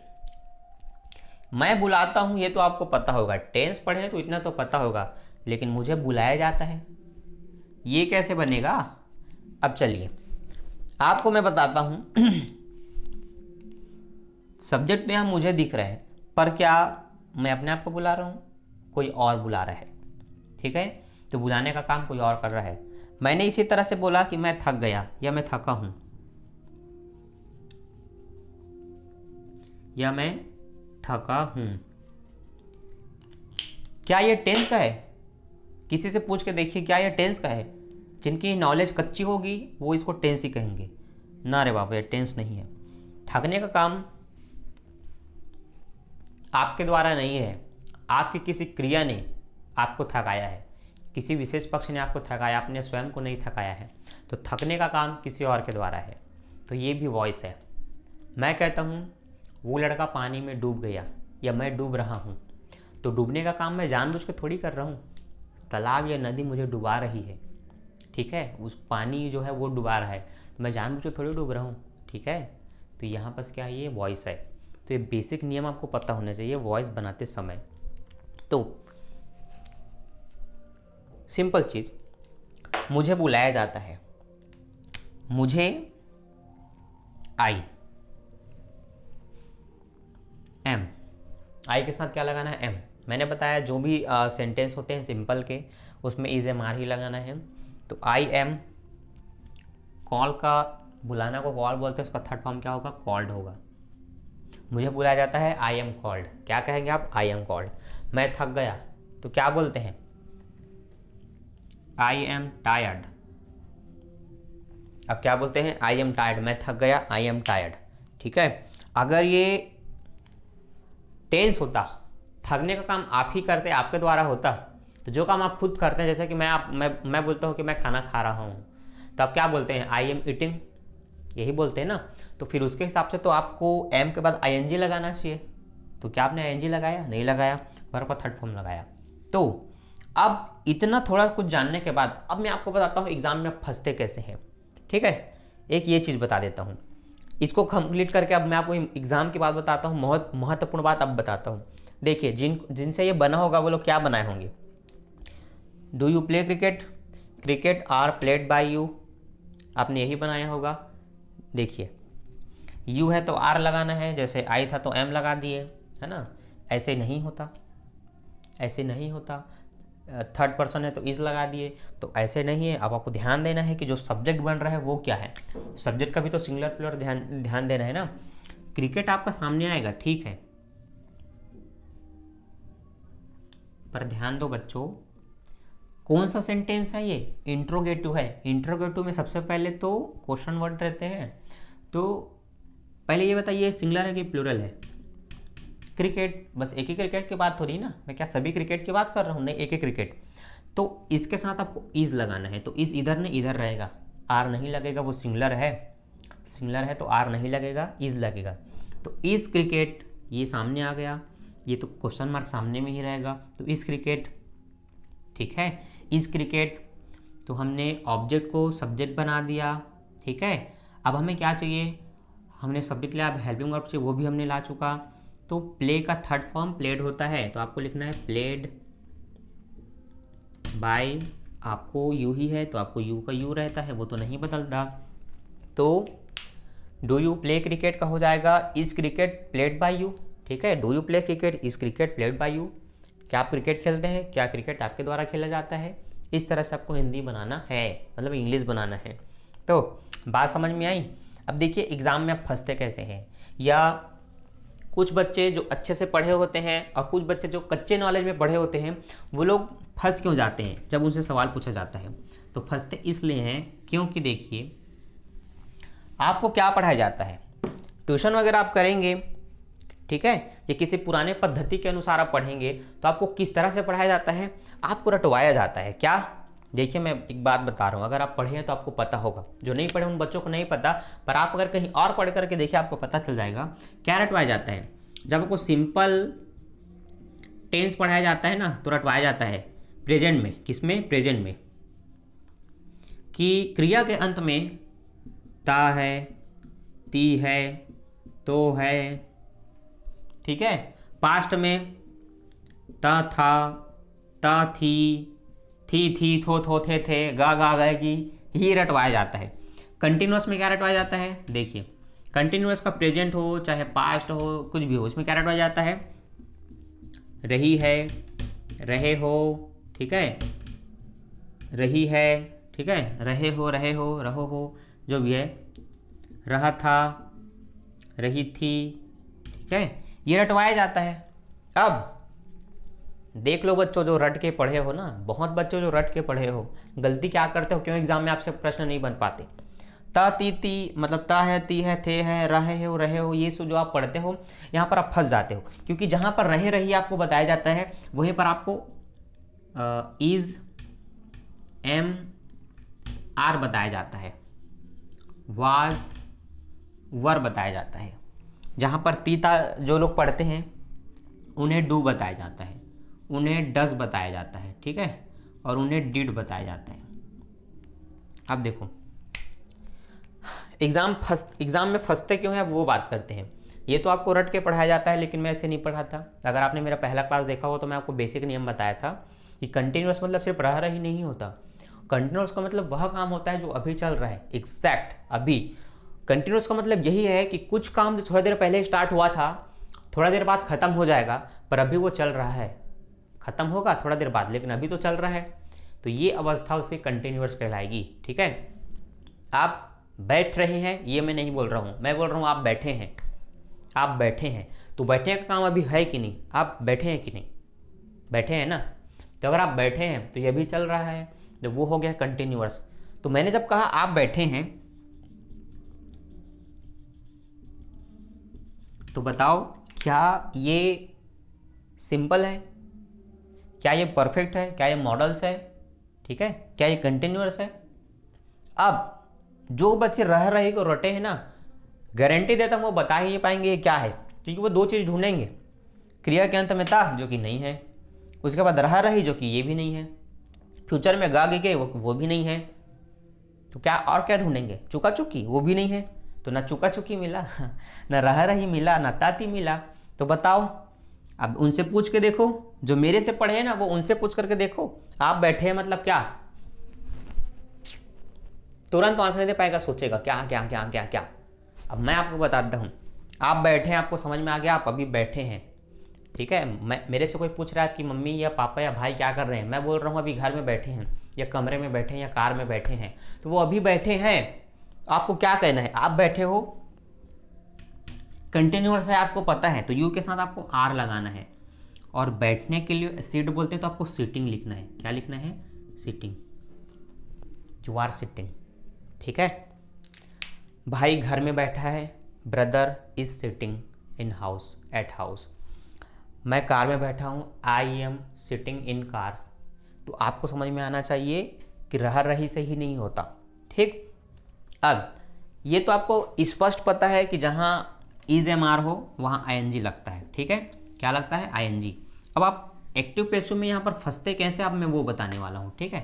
मैं बुलाता हूँ, ये तो आपको पता होगा, टेंस पढ़े तो इतना तो पता होगा, लेकिन मुझे बुलाया जाता है ये कैसे बनेगा। अब चलिए आपको मैं बताता हूँ, सब्जेक्ट में हम मुझे दिख रहे हैं, पर क्या मैं अपने आप को बुला रहा हूँ, कोई और बुला रहा है, ठीक है, तो बुलाने का काम कोई और कर रहा है। मैंने इसी तरह से बोला कि मैं थक गया या मैं थका हूँ या मैं थका हूँ, क्या ये टेंस का है, किसी से पूछ के देखिए क्या ये टेंस का है, जिनकी नॉलेज कच्ची होगी वो इसको टेंस ही कहेंगे, ना रे बाबा ये टेंस नहीं है। थकने का काम आपके द्वारा नहीं है, आपकी किसी क्रिया ने आपको थकाया है, किसी विशेष पक्ष ने आपको थकाया, आपने स्वयं को नहीं थकाया है, तो थकने का काम किसी और के द्वारा है, तो ये भी वॉइस है। मैं कहता हूँ वो लड़का पानी में डूब गया या मैं डूब रहा हूँ, तो डूबने का काम मैं जानबूझ के थोड़ी कर रहा हूँ, तालाब या नदी मुझे डुबा रही है, ठीक है, उस पानी जो है वो डुबा रहा है, तो मैं जानबूझ के थोड़ी डूब रहा हूँ, ठीक है। तो यहाँ पर क्या है, ये वॉइस है। तो ये बेसिक नियम आपको पता होना चाहिए वॉइस बनाते समय। तो सिंपल चीज, मुझे बुलाया जाता है, मुझे आई एम, आई के साथ क्या लगाना है, एम। मैंने बताया जो भी सेंटेंस uh, होते हैं सिंपल के उसमें इज एम आर ही लगाना है। तो आई एम, कॉल का, बुलाना को कॉल बोलते हैं, उसका थर्ड फॉर्म क्या होगा, कॉल्ड होगा। मुझे बुलाया जाता है, आई एम कॉल्ड। क्या कहेंगे आप, आई एम कॉल्ड। मैं थक गया तो क्या बोलते हैं, आई एम टायर्ड। अब क्या बोलते हैं, आई एम टायर्ड, मैं थक गया, आई एम टायर्ड। ठीक है, अगर ये टेंस होता, थकने का काम आप ही करते, आपके द्वारा होता, तो जो काम आप खुद करते हैं, जैसे कि मैं आप मैं मैं बोलता हूँ कि मैं खाना खा रहा हूँ, तो आप क्या बोलते हैं, आई एम ईटिंग, यही बोलते हैं ना। तो फिर उसके हिसाब से तो आपको एम के बाद आई एन जी लगाना चाहिए। तो क्या आपने आई एन जी लगाया, नहीं लगाया, वर्ब का थर्ड फॉर्म लगाया। तो अब इतना थोड़ा कुछ जानने के बाद अब मैं आपको बताता हूँ एग्जाम में फंसते कैसे हैं। ठीक है, एक ये चीज़ बता देता हूँ, इसको कंप्लीट करके अब मैं आपको एग्जाम की बात बताता हूँ, बहुत महत्वपूर्ण बात अब बताता हूँ। देखिए, जिन जिनसे ये बना होगा वो लोग क्या बनाए होंगे, do you play cricket, cricket are played by you, आपने यही बनाया होगा। देखिए, यू है तो आर लगाना है, जैसे आई था तो एम लगा दिए, है ना। ऐसे नहीं होता, ऐसे नहीं होता, थर्ड पर्सन है तो इज लगा दिए, तो ऐसे नहीं है। अब आपको ध्यान देना है कि जो सब्जेक्ट बन रहा है वो क्या है, सब्जेक्ट का भी तो सिंगुलर प्लूरल ध्यान ध्यान देना है ना। क्रिकेट आपका सामने आएगा, ठीक है, पर ध्यान दो बच्चों, कौन सा सेंटेंस है ये, इंट्रोगेटिव है। इंट्रोगेटिव में सबसे पहले तो क्वेश्चन वर्ड रहते हैं। तो पहले ये बताइए सिंगुलर है कि प्लूरल है, क्रिकेट, बस एक ही क्रिकेट की बात हो रही है ना, मैं क्या सभी क्रिकेट की बात कर रहा हूँ, नहीं, एक ही क्रिकेट। तो इसके साथ आपको इज लगाना है, तो इज इधर नहीं इधर रहेगा, आर नहीं लगेगा, वो सिंगुलर है, सिंगुलर है तो आर नहीं लगेगा, इज लगेगा। तो इज क्रिकेट, ये सामने आ गया, ये तो क्वेश्चन मार्क सामने में ही रहेगा, तो इज क्रिकेट, ठीक है, इज क्रिकेट। तो हमने ऑब्जेक्ट को सब्जेक्ट बना दिया, ठीक है। अब हमें क्या चाहिए, हमने सब्जेक्ट लिया, अब हेल्पिंग वर्ब चाहिए, वो भी हमने ला चुका। तो प्ले का थर्ड फॉर्म प्लेड होता है, तो आपको लिखना है प्लेड बाय, आपको यू ही है तो आपको यू का यू रहता है, वो तो नहीं बदलता। तो डू यू प्ले क्रिकेट का हो जाएगा is cricket played by you, ठीक है, do you play cricket, is cricket played by you, क्या आप क्रिकेट खेलते हैं, क्या क्रिकेट आपके द्वारा खेला जाता है। इस तरह से आपको हिंदी बनाना है, मतलब इंग्लिश बनाना है। तो बात समझ में आई। अब देखिए एग्जाम में आप फंसते कैसे हैं, या कुछ बच्चे जो अच्छे से पढ़े होते हैं और कुछ बच्चे जो कच्चे नॉलेज में पढ़े होते हैं, वो लोग फंस क्यों जाते हैं जब उनसे सवाल पूछा जाता है। तो फंसते इसलिए हैं क्योंकि देखिए आपको क्या पढ़ाया जाता है, ट्यूशन वगैरह आप करेंगे, ठीक है, ये किसी पुराने पद्धति के अनुसार आप पढ़ेंगे, तो आपको किस तरह से पढ़ाया जाता है, आपको रटवाया जाता है। क्या, देखिए मैं एक बात बता रहा हूँ, अगर आप पढ़े हैं तो आपको पता होगा, जो नहीं पढ़े उन बच्चों को नहीं पता, पर आप अगर कहीं और पढ़ करके देखिए आपको पता चल जाएगा। क्या रटवाया जाता है, जब आपको सिंपल टेंस पढ़ाया जाता है ना, तो रटवाया जाता है प्रेजेंट में, किसमें, प्रेजेंट में, कि क्रिया के अंत में ता है, ती है, तो है, ठीक है, पास्ट में ता था, ता थी, थी थी, थो थो, थे थे, गा गा गाएगी, ही रटवाया जाता है। कंटिन्यूस में क्या रटवाया जाता है, देखिए कंटिन्यूस का प्रेजेंट हो चाहे पास्ट हो कुछ भी हो, उसमें क्या रटवाया जाता है, रही है, रहे हो, ठीक है, रही है, ठीक है, रहे हो, रहे हो, रहो हो, जो भी है, रहा था, रही थी, ठीक है, ये रटवाया जाता है। अब देख लो बच्चों, जो रट के पढ़े हो ना, बहुत बच्चों जो रट के पढ़े हो, गलती क्या करते हो, क्यों एग्जाम में आपसे प्रश्न नहीं बन पाते, ता ती ती, मतलब ता है, ती है, थे है, रहे हो, रहे हो, ये सो जो आप पढ़ते हो, यहाँ पर आप फंस जाते हो, क्योंकि जहाँ पर रहे रही आपको बताया जाता है, वहीं पर आपको इज एम आर बताया जाता है, वाज वर बताया जाता है। जहाँ पर तीता जो लोग पढ़ते हैं उन्हें डू बताया जाता है, उन्हें डस बताया जाता है, ठीक है, और उन्हें डिड बताया जाता है। अब देखो एग्जाम फंस एग्जाम में फंसते क्यों हैं, वो बात करते हैं। ये तो आपको रट के पढ़ाया जाता है, लेकिन मैं ऐसे नहीं पढ़ाता। अगर आपने मेरा पहला क्लास देखा हो तो मैं आपको बेसिक नियम बताया था कि कंटिन्यूस मतलब सिर्फ रह रहा ही नहीं होता। कंटिन्यूस का मतलब वह काम होता है जो अभी चल रहा है, एग्जैक्ट अभी। कंटिन्यूस का मतलब यही है कि कुछ काम जो थोड़ा देर पहले स्टार्ट हुआ था, थोड़ा देर बाद खत्म हो जाएगा, पर अभी वो चल रहा है। खत्म होगा थोड़ा देर बाद, लेकिन अभी तो चल रहा है। तो ये अवस्था उसकी कंटिन्यूअस कहलाएगी। ठीक है, आप बैठ रहे हैं ये मैं नहीं बोल रहा हूँ, मैं बोल रहा हूँ आप बैठे हैं। आप बैठे हैं तो बैठने का काम अभी है कि नहीं, आप बैठे हैं कि नहीं, बैठे हैं ना। तो अगर आप बैठे हैं तो ये भी चल रहा है, तो वो हो गया कंटिन्यूअस। तो मैंने जब कहा आप बैठे हैं तो बताओ क्या ये सिंपल है, क्या ये परफेक्ट है, क्या ये मॉडल्स है, ठीक है, क्या ये कंटिन्यूअस है। अब जो बच्चे रह रहे को रटे हैं ना, गारंटी देता हूँ वो बता ही नहीं पाएंगे ये क्या है, क्योंकि वो दो चीज़ ढूंढेंगे, क्रिया के अंत में ता जो कि नहीं है, उसके बाद रह रही जो कि ये भी नहीं है, फ्यूचर में गा गे वो वो भी नहीं है। तो क्या और क्या ढूंढेंगे, चुका चुकी वो भी नहीं है। तो ना चुका चुकी मिला, ना रह रही मिला, ना ताती मिला। तो बताओ अब उनसे पूछ के देखो, जो मेरे से पढ़े हैं ना वो उनसे पूछ करके देखो आप बैठे हैं मतलब क्या। तुरंत आंसर नहीं दे पाएगा, सोचेगा क्या क्या क्या क्या क्या। अब मैं आपको बताता हूँ, आप बैठे हैं आपको समझ में आ गया, आप अभी बैठे हैं। ठीक है, मैं मेरे से कोई पूछ रहा है कि मम्मी या पापा या भाई क्या कर रहे हैं, मैं बोल रहा हूँ अभी घर में बैठे हैं, या कमरे में बैठे हैं, या कार में बैठे हैं। तो वो अभी बैठे हैं, आपको क्या कहना है, आप बैठे हो, कंटिन्यूअस है आपको पता है, तो यू के साथ आपको आर लगाना है। और बैठने के लिए सीट बोलते हैं तो आपको सीटिंग लिखना है, क्या लिखना है, सीटिंग, यू आर सिटिंग। ठीक है, भाई घर में बैठा है, brother is sitting in house, at house. मैं कार में बैठा हूँ, I am sitting in car. तो आपको समझ में आना चाहिए कि रह रही से ही नहीं होता। ठीक, अब ये तो आपको स्पष्ट पता है कि जहाँ इज एम आर हो वहाँ आई एन जी लगता है। ठीक है, क्या लगता है, आई एन जी। अब आप एक्टिव पैसिव में यहाँ पर फंसते कैसे, अब मैं वो बताने वाला हूँ। ठीक है,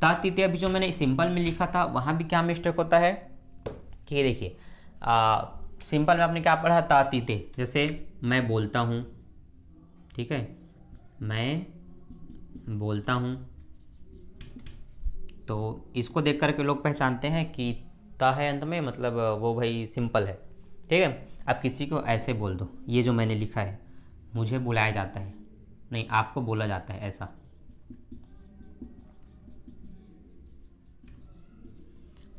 ताती ते अभी जो मैंने सिंपल में लिखा था वहाँ भी क्या मिस्टेक होता है कि देखिए सिंपल में आपने क्या पढ़ा, ताती ते, जैसे मैं बोलता हूँ, ठीक है, मैं बोलता हूँ, तो इसको देख करके लोग पहचानते हैं कि ता है अंत में, मतलब वो भाई सिंपल है। ठीक है, आप किसी को ऐसे बोल दो, ये जो मैंने लिखा है, मुझे बुलाया जाता है, नहीं आपको बोला जाता है, ऐसा।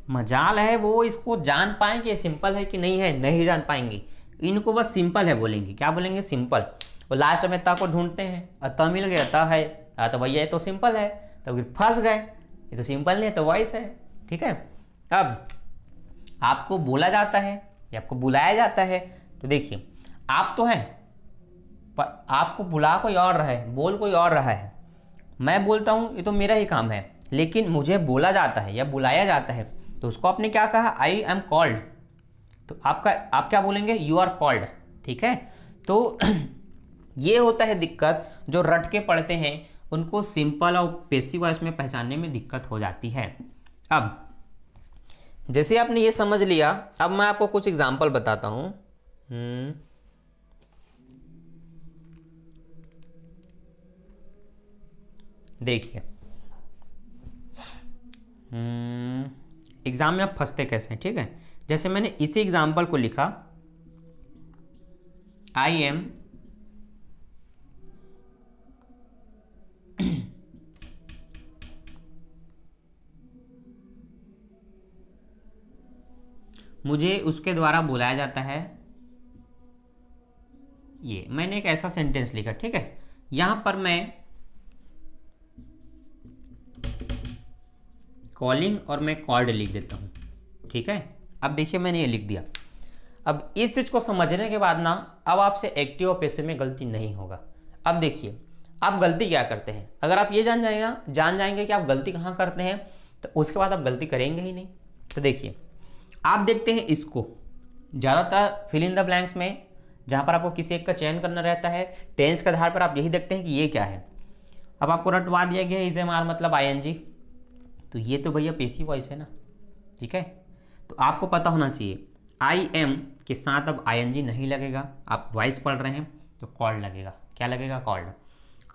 मजाल है वो इसको जान पाएंगे सिंपल है कि नहीं है, नहीं जान पाएंगे, इनको बस सिंपल है बोलेंगे, क्या बोलेंगे, सिंपल। और लास्ट में ता को ढूंढते हैं, अता मिल गया, ता है, आ तो भैया ये तो सिंपल है, तो फिर फंस गए, ये तो सिंपल नहीं है, तो वॉइस है। ठीक है, अब आपको बोला जाता है या आपको बुलाया जाता है, तो देखिए आप तो हैं पर आपको बुला कोई और रहा है, बोल कोई और रहा है। मैं बोलता हूँ ये तो मेरा ही काम है, लेकिन मुझे बोला जाता है या बुलाया जाता है, तो उसको आपने क्या कहा, आई एम कॉल्ड। तो आपका आप क्या बोलेंगे, यू आर कॉल्ड। ठीक है, तो ये होता है दिक्कत, जो रट के पढ़ते हैं उनको सिंपल और पैसिव वॉइस में पहचानने में दिक्कत हो जाती है। अब जैसे आपने ये समझ लिया, अब मैं आपको कुछ एग्जाम्पल बताता हूँ। देखिए एग्जाम में आप फंसते कैसे हैं। ठीक है, जैसे मैंने इसी एग्जाम्पल को लिखा, आई एम मुझे उसके द्वारा बुलाया जाता है, ये मैंने एक ऐसा सेंटेंस लिखा। ठीक है, यहां पर मैं कॉलिंग और मैं कॉल्ड लिख देता हूं। ठीक है, अब देखिए मैंने ये लिख दिया। अब इस चीज को समझने के बाद ना, अब आपसे एक्टिव और पैसिव में गलती नहीं होगा। अब देखिए आप गलती क्या करते हैं, अगर आप ये जान जाएगा जान जाएंगे कि आप गलती कहाँ करते हैं, तो उसके बाद आप गलती करेंगे ही नहीं। तो देखिए आप देखते हैं इसको, ज़्यादातर फिल इन द ब्लैंक्स में जहाँ पर आपको किसी एक का चयन करना रहता है, टेंस के आधार पर आप यही देखते हैं कि ये क्या है। अब आपको रटवा दिया गया इज एम आर मतलब आई एन जी, तो ये तो भैया पैसिव वॉइस है ना। ठीक है, तो आपको पता होना चाहिए आई एम के साथ अब आई एन जी नहीं लगेगा, आप वॉइस पढ़ रहे हैं तो कॉल्ड लगेगा। क्या लगेगा? कॉल्ड।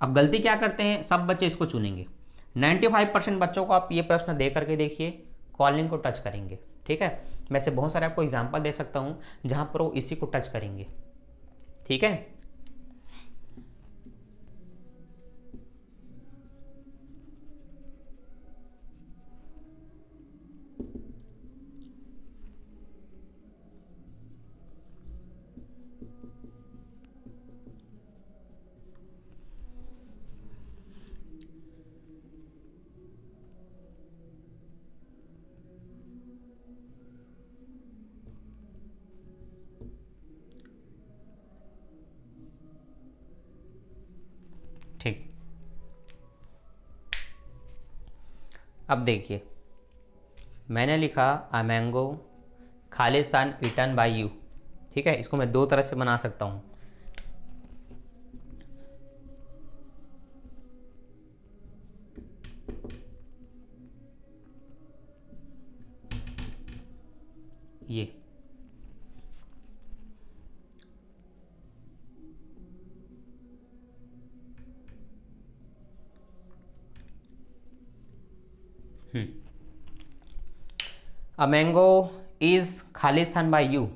अब गलती क्या करते हैं, सब बच्चे इसको चुनेंगे। पचानवे परसेंट बच्चों को आप ये प्रश्न दे करके देखिए, कॉलिंग को टच करेंगे। ठीक है, मैं से बहुत सारे आपको एग्जांपल दे सकता हूँ जहाँ पर वो इसी को टच करेंगे। ठीक है, ठीक। अब देखिए, मैंने लिखा अ मैंगो खालिस्तान ईटन बाय यू। ठीक है, इसको मैं दो तरह से बना सकता हूँ। ये अ मैंगो इज खालिस्तान बाय यू।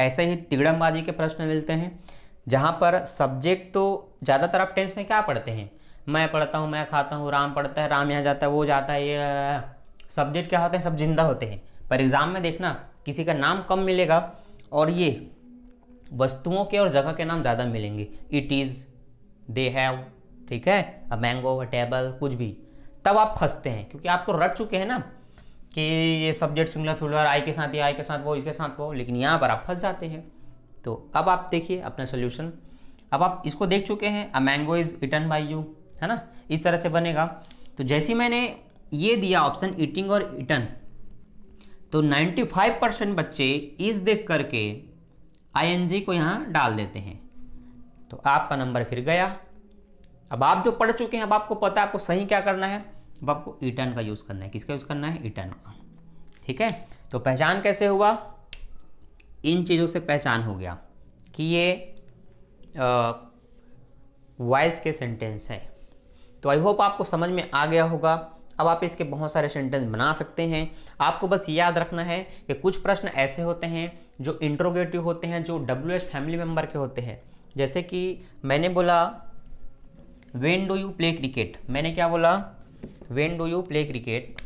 ऐसे ही तिगड़मबाजी के प्रश्न मिलते हैं जहाँ पर सब्जेक्ट तो ज़्यादातर आप टेंस में क्या पढ़ते हैं, मैं पढ़ता हूँ, मैं खाता हूँ, राम पढ़ता है, राम यहाँ जाता है, वो जाता है, ये सब्जेक्ट क्या होते हैं, सब जिंदा होते हैं। पर एग्ज़ाम में देखना किसी का नाम कम मिलेगा और ये वस्तुओं के और जगह के नाम ज़्यादा मिलेंगे। इट इज़, दे हैव, ठीक है, अ मैंगो, अ टेबल, कुछ भी। तब आप फंसते हैं क्योंकि आपको रट चुके हैं ना कि ये सब्जेक्ट सिंगुलर फ्यूलर, आई के साथ ये, आई के साथ वो, इसके साथ वो, लेकिन यहाँ पर आप फंस जाते हैं। तो अब आप देखिए अपना सोल्यूशन। अब आप इसको देख चुके हैं, a mango is eaten by you, है ना, इस तरह से बनेगा। तो जैसे मैंने ये दिया ऑप्शन ईटिंग और ईटन, तो पचानवे परसेंट बच्चे इस देख करके आई एन जी को यहाँ डाल देते हैं। तो आपका नंबर फिर गया। अब आप जो पढ़ चुके हैं, अब आपको पता है आपको सही क्या करना है। अब आपको ईटन का यूज़ करना है। किसका यूज़ करना है? ईटन का। ठीक है, तो पहचान कैसे हुआ? इन चीज़ों से पहचान हो गया कि ये वॉइस के सेंटेंस है। तो आई होप आपको समझ में आ गया होगा। अब आप इसके बहुत सारे सेंटेंस बना सकते हैं। आपको बस याद रखना है कि कुछ प्रश्न ऐसे होते हैं जो इंट्रोगेटिव होते हैं, जो डब्ल्यू एच फैमिली मेम्बर के होते हैं। जैसे कि मैंने बोला When do you play cricket? मैंने क्या बोला? When do you play cricket?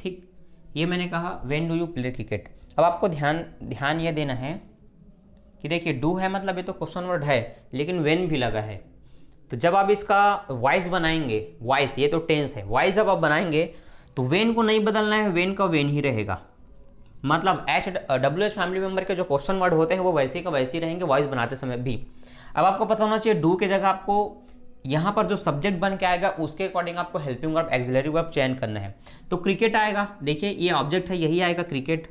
ठीक, ये मैंने कहा When do you play cricket? अब आपको ध्यान ध्यान ये देना है कि देखिए do है मतलब ये तो क्वेश्चन वर्ड है, लेकिन when भी लगा है। तो जब आप इसका वॉइस बनाएंगे, वॉइस ये तो टेंस है, वॉइस जब आप बनाएंगे तो when को नहीं बदलना है, when का when ही रहेगा। मतलब H W H family member के जो क्वेश्चन वर्ड होते हैं वो वैसे का वैसे ही रहेंगे वॉइस बनाते समय भी। अब आपको पता होना चाहिए डू के जगह आपको यहाँ पर जो सब्जेक्ट बन के आएगा उसके अकॉर्डिंग आपको हेल्पिंग वर्ब, एक्सिलरी वर्ब चयन करना है। तो क्रिकेट आएगा, देखिए ये ऑब्जेक्ट है, यही आएगा क्रिकेट।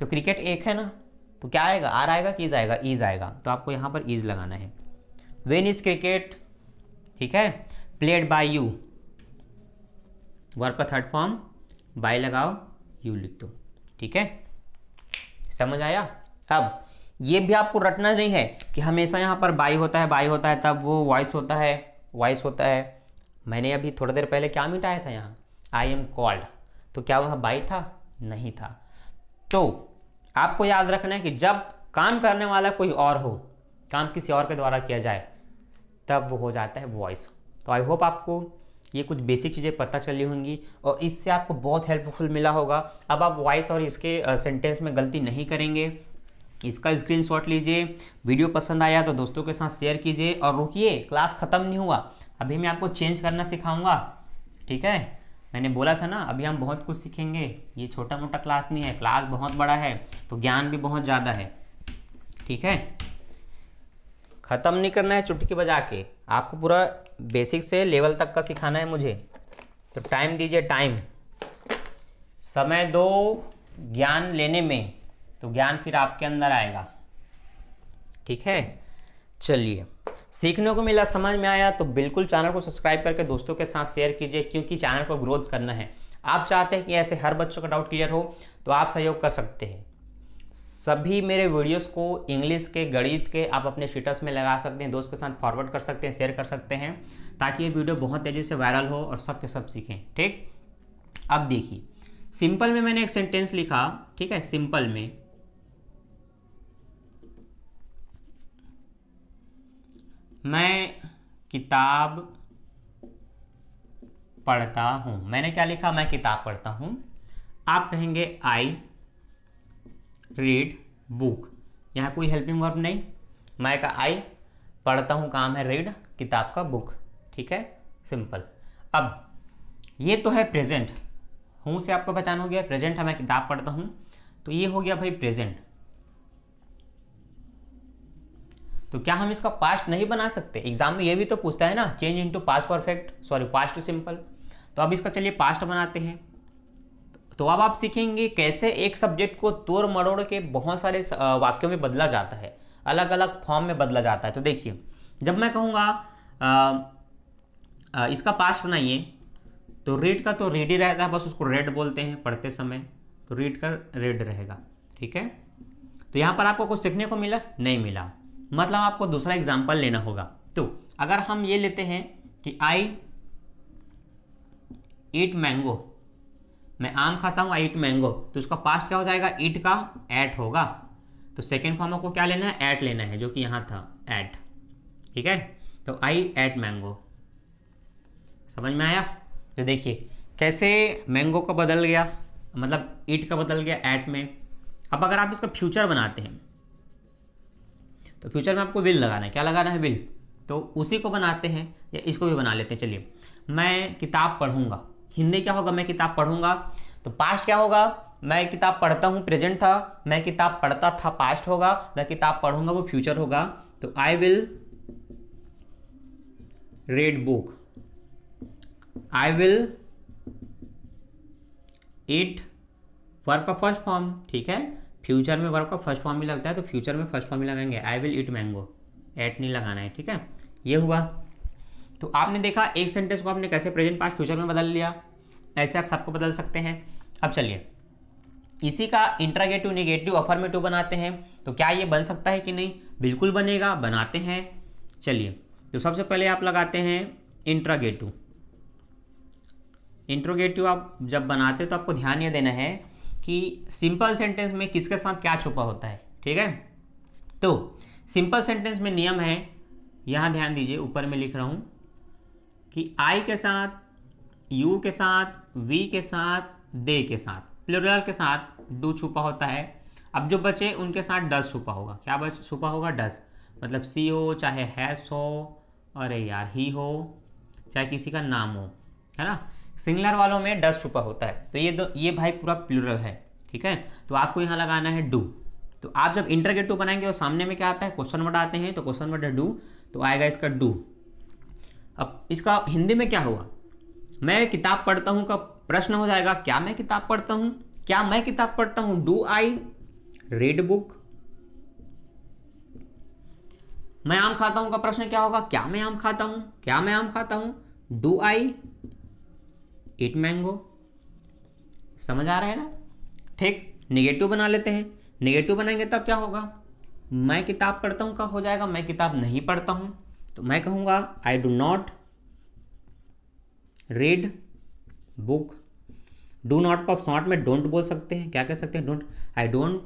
तो क्रिकेट एक है ना, तो क्या आएगा? आर आएगा कि इज आएगा? ईज आएगा। तो आपको यहाँ पर ईज लगाना है। व्हेन इज क्रिकेट, ठीक है, प्लेड बाय यू, वर्ब का थर्ड फॉर्म, बाय लगाओ, यू लिख दो। ठीक है, समझ आया? अब ये भी आपको रटना नहीं है कि हमेशा यहाँ पर बाय होता है, बाय होता है तब वो वॉइस होता है, वॉइस होता है। मैंने अभी थोड़ी देर पहले क्या मिटाया था यहाँ, आई एम कॉल्ड, तो क्या वह बाय था? नहीं था। तो आपको याद रखना है कि जब काम करने वाला कोई और हो, काम किसी और के द्वारा किया जाए, तब वो हो जाता है वॉइस। तो आई होप आपको ये कुछ बेसिक चीज़ें पता चली होंगी और इससे आपको बहुत हेल्पफुल मिला होगा। अब आप वॉइस और इसके सेंटेंस में गलती नहीं करेंगे। इसका स्क्रीनशॉट लीजिए। वीडियो पसंद आया तो दोस्तों के साथ शेयर कीजिए। और रुकिए, क्लास ख़त्म नहीं हुआ, अभी मैं आपको चेंज करना सिखाऊंगा। ठीक है, मैंने बोला था ना अभी हम बहुत कुछ सीखेंगे, ये छोटा मोटा क्लास नहीं है, क्लास बहुत बड़ा है, तो ज्ञान भी बहुत ज़्यादा है। ठीक है, ख़त्म नहीं करना है चुटकी बजा के, आपको पूरा बेसिक से लेवल तक का सिखाना है मुझे। तो टाइम दीजिए, टाइम, समय दो ज्ञान लेने में, तो ज्ञान फिर आपके अंदर आएगा। ठीक है, चलिए सीखने को मिला, समझ में आया तो बिल्कुल चैनल को सब्सक्राइब करके दोस्तों के साथ शेयर कीजिए, क्योंकि चैनल को ग्रोथ करना है। आप चाहते हैं कि ऐसे हर बच्चों का डाउट क्लियर हो तो आप सहयोग कर सकते हैं। सभी मेरे वीडियोस को इंग्लिश के, गणित के आप अपने स्टेटस में लगा सकते हैं, दोस्त के साथ फॉरवर्ड कर सकते हैं, शेयर कर सकते हैं, ताकि ये वीडियो बहुत तेज़ी से वायरल हो और सब के सब सीखें। ठीक, अब देखिए सिंपल में मैंने एक सेंटेंस लिखा, ठीक है, सिंपल में मैं किताब पढ़ता हूं। मैंने क्या लिखा, मैं किताब पढ़ता हूं। आप कहेंगे आई रीड बुक, यहाँ कोई हेल्पिंग वर्ब नहीं, मैं का आई पढ़ता हूं, काम है रीड, किताब का बुक, ठीक है, सिंपल। अब ये तो है प्रेजेंट, हूं से आपको पहचान हो गया, प्रेजेंट है, मैं किताब पढ़ता हूं, तो ये हो गया भाई प्रेजेंट। तो क्या हम इसका पास्ट नहीं बना सकते? एग्जाम में ये भी तो पूछता है ना, change into past perfect, sorry past to simple. तो अब इसका चलिए पास्ट बनाते हैं। तो अब आप सीखेंगे कैसे एक सब्जेक्ट को तोड़ मरोड़ के बहुत सारे वाक्यों में बदला जाता है, अलग अलग फॉर्म में बदला जाता है। तो देखिए जब मैं कहूँगा इसका पास्ट बनाइए, तो रीड का तो रीड ही रहता है, बस उसको रेड बोलते हैं पढ़ते समय, तो रीड का रेड रहेगा, ठीक है। तो यहाँ पर आपको कुछ सीखने को मिला? नहीं मिला, मतलब आपको दूसरा एग्जाम्पल लेना होगा। तो अगर हम ये लेते हैं कि आई ईट मैंगो, मैं आम खाता हूँ, आई ईट मैंगो, तो उसका पास्ट क्या हो जाएगा, ईट का एट होगा। तो सेकेंड फॉर्म को क्या लेना है, एट लेना है, जो कि यहाँ था एट, ठीक है। तो आई एट मैंगो, समझ में आया? तो देखिए कैसे मैंगो का बदल गया, मतलब ईट का बदल गया एट में। अब अगर आप इसका फ्यूचर बनाते हैं तो फ्यूचर में आपको विल लगाना है, क्या लगाना है, विल। तो उसी को बनाते हैं या इसको भी बना लेते हैं। चलिए मैं किताब पढ़ूंगा, हिंदी क्या होगा, मैं किताब पढ़ूंगा। तो पास्ट क्या होगा, मैं किताब पढ़ता हूँ, प्रेजेंट था, मैं किताब पढ़ता था पास्ट होगा, मैं किताब पढ़ूंगा वो फ्यूचर होगा। तो I will read book, I will eat verb का फर्स्ट फॉर्म, ठीक है, फ्यूचर में वर्ब का फर्स्ट फॉर्म ही लगता है, तो फ्यूचर में फर्स्ट फॉर्म ही लगाएंगे, I will eat mango, ate नहीं लगाना है, ठीक है, ये हुआ। तो आपने देखा एक सेंटेंस को आपने कैसे प्रेजेंट पास्ट फ्यूचर में बदल लिया, ऐसे आप सबको बदल सकते हैं। अब चलिए इसी का इंटरगेटिव, निगेटिव, अफर्मेटिव बनाते हैं। तो क्या ये बन सकता है कि नहीं? बिल्कुल बनेगा, बनाते हैं। चलिए तो सबसे पहले आप लगाते हैं इंटरगेटिव। इंटरगेटिव आप जब बनाते तो आपको ध्यान ये देना है कि सिंपल सेंटेंस में किसके साथ क्या छुपा होता है, ठीक है। तो सिंपल सेंटेंस में नियम है, यहाँ ध्यान दीजिए, ऊपर में लिख रहा हूँ कि आई के साथ, यू के साथ, वी के साथ, दे के साथ, प्लूरल के साथ डू छुपा होता है। अब जो बचे उनके साथ डस छुपा होगा। क्या बच छुपा होगा? डस, मतलब सी हो, चाहे हैस हो, अरे यार ही हो, चाहे किसी का नाम हो, है ना। सिंगुलर वालों में डस छुपा होता है, तो ये दो, ये भाई पूरा प्लूरल है, ठीक है। तो आपको यहाँ लगाना है डू। तो आप जब इंटरगेटिव बनाएंगे और सामने में क्या आता है, क्वेश्चन वर्ड आते हैं, तो क्वेश्चन वर्ड है डू, तो आएगा इसका डू। अब इसका हिंदी में क्या हुआ, मैं किताब पढ़ता हूँ का प्रश्न हो जाएगा, क्या मैं किताब पढ़ता हूँ, क्या मैं किताब पढ़ता हूँ, डू आई रीड बुक। मैं आम खाता हूँ का प्रश्न क्या होगा, क्या मैं आम खाता हूँ, क्या मैं आम खाता हूँ, डू आई ईट मैंगो। समझ आ रहा है ना? ठीक, निगेटिव बना लेते हैं। निगेटिव बनाएंगे तब क्या होगा, मैं किताब पढ़ता हूँ का हो जाएगा, मैं किताब नहीं पढ़ता हूँ। तो मैं कहूँगा I do not read book. Do not को आप शॉर्ट में डोंट बोल सकते हैं, क्या कह सकते हैं, don't, I don't,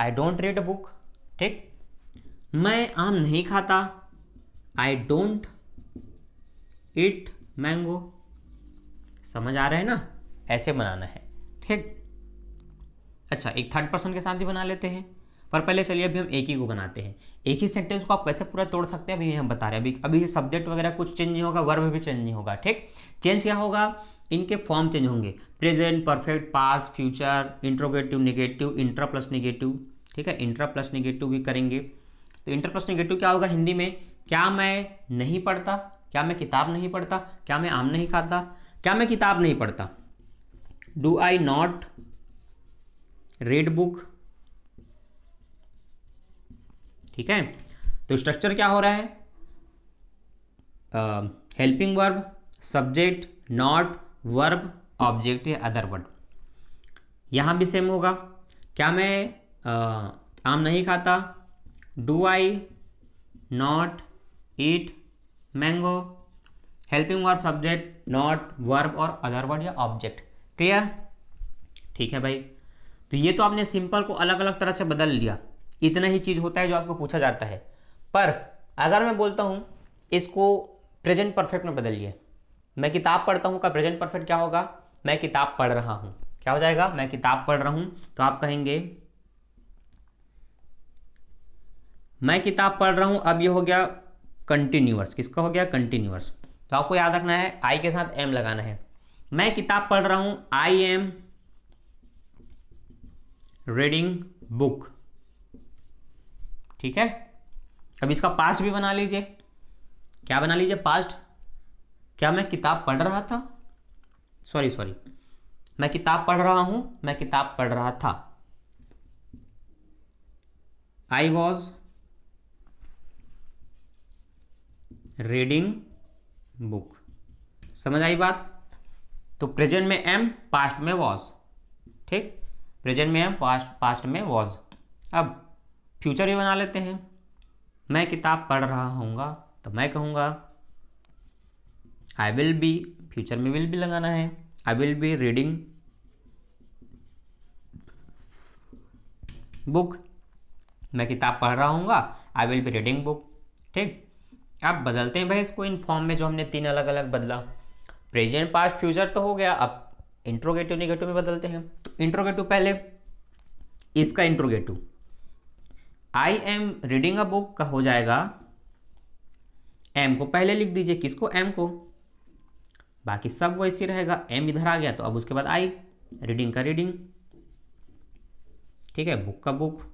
I don't read book. ठीक, मैं आम नहीं खाता, आई डोंट ईट मैंगो। समझ आ रहा है ना, ऐसे बनाना है, ठीक। अच्छा, एक थर्ड पर्सन के साथ भी बना लेते हैं, पर पहले चलिए अभी हम एक ही को बनाते हैं। एक ही सेंटेंस को आप कैसे पूरा तोड़ सकते हैं, अभी हम बता रहे हैं। अभी अभी सब्जेक्ट वगैरह कुछ चेंज नहीं होगा, वर्ब भी चेंज नहीं होगा, ठीक। चेंज क्या होगा, इनके फॉर्म चेंज होंगे, present, perfect, past, future, interrogative, negative, intra plus negative, ठीक है, इंट्रा प्लस निगेटिव भी करेंगे। तो इंट्रा प्लस निगेटिव क्या होगा हिंदी में, क्या मैं नहीं पढ़ता, क्या मैं किताब नहीं पढ़ता, क्या मैं आम नहीं खाता, क्या मैं किताब नहीं पढ़ता, do I not read book, ठीक है। तो स्ट्रक्चर क्या हो रहा है, helping verb, subject, not, verb, object या अदर वर्ड। यहाँ भी सेम होगा। क्या मैं uh, आम नहीं खाता, do I not eat mango. Helping verb, subject, not, verb और अदर वर्ड या ऑब्जेक्ट। क्लियर? ठीक है भाई। तो ये तो आपने सिंपल को अलग अलग तरह से बदल लिया, इतना ही चीज़ होता है जो आपको पूछा जाता है। पर अगर मैं बोलता हूँ इसको प्रेजेंट परफेक्ट में बदलिए, मैं किताब पढ़ता हूँ का प्रेजेंट परफेक्ट क्या होगा, मैं किताब पढ़ रहा हूँ। क्या हो जाएगा, मैं किताब पढ़ रहा हूँ। तो आप कहेंगे मैं किताब पढ़ रहा हूँ। अब ये हो गया कंटिन्यूअस, किसका हो गया, कंटिन्यूअस। तो आपको याद रखना है आई के साथ एम लगाना है। मैं किताब पढ़ रहा हूँ, आई एम रीडिंग बुक। ठीक है, अब इसका पास्ट भी बना लीजिए। क्या बना लीजिए, पास्ट। क्या मैं किताब पढ़ रहा था, सॉरी सॉरी मैं किताब पढ़ रहा हूं, मैं किताब पढ़ रहा था। I was reading book. समझ आई बात? तो प्रेजेंट में एम, पास्ट में वॉज। ठीक, प्रेजेंट में एम, पास्ट में वॉज। अब फ्यूचर भी बना लेते हैं। मैं किताब पढ़ रहा हूँगा तो मैं कहूँगा आई विल बी, फ्यूचर में विल भी लगाना है, I will be reading book. मैं किताब पढ़ रहा हूँगा, I will be reading book. ठीक, अब बदलते हैं भाई इसको इन फॉर्म में जो हमने तीन अलग अलग बदला। प्रेजेंट, पास्ट, फ्यूचर तो हो गया। अब इंट्रोगेटिव निगेटिव में बदलते हैं। तो इंट्रोगेटिव पहले, इसका interrogative I am reading a book का हो जाएगा, एम को पहले लिख दीजिए। किसको, एम को, बाकी सब वैसे रहेगा। एम इधर आ गया तो अब उसके बाद आई, रीडिंग का रीडिंग, ठीक है, बुक का बुक।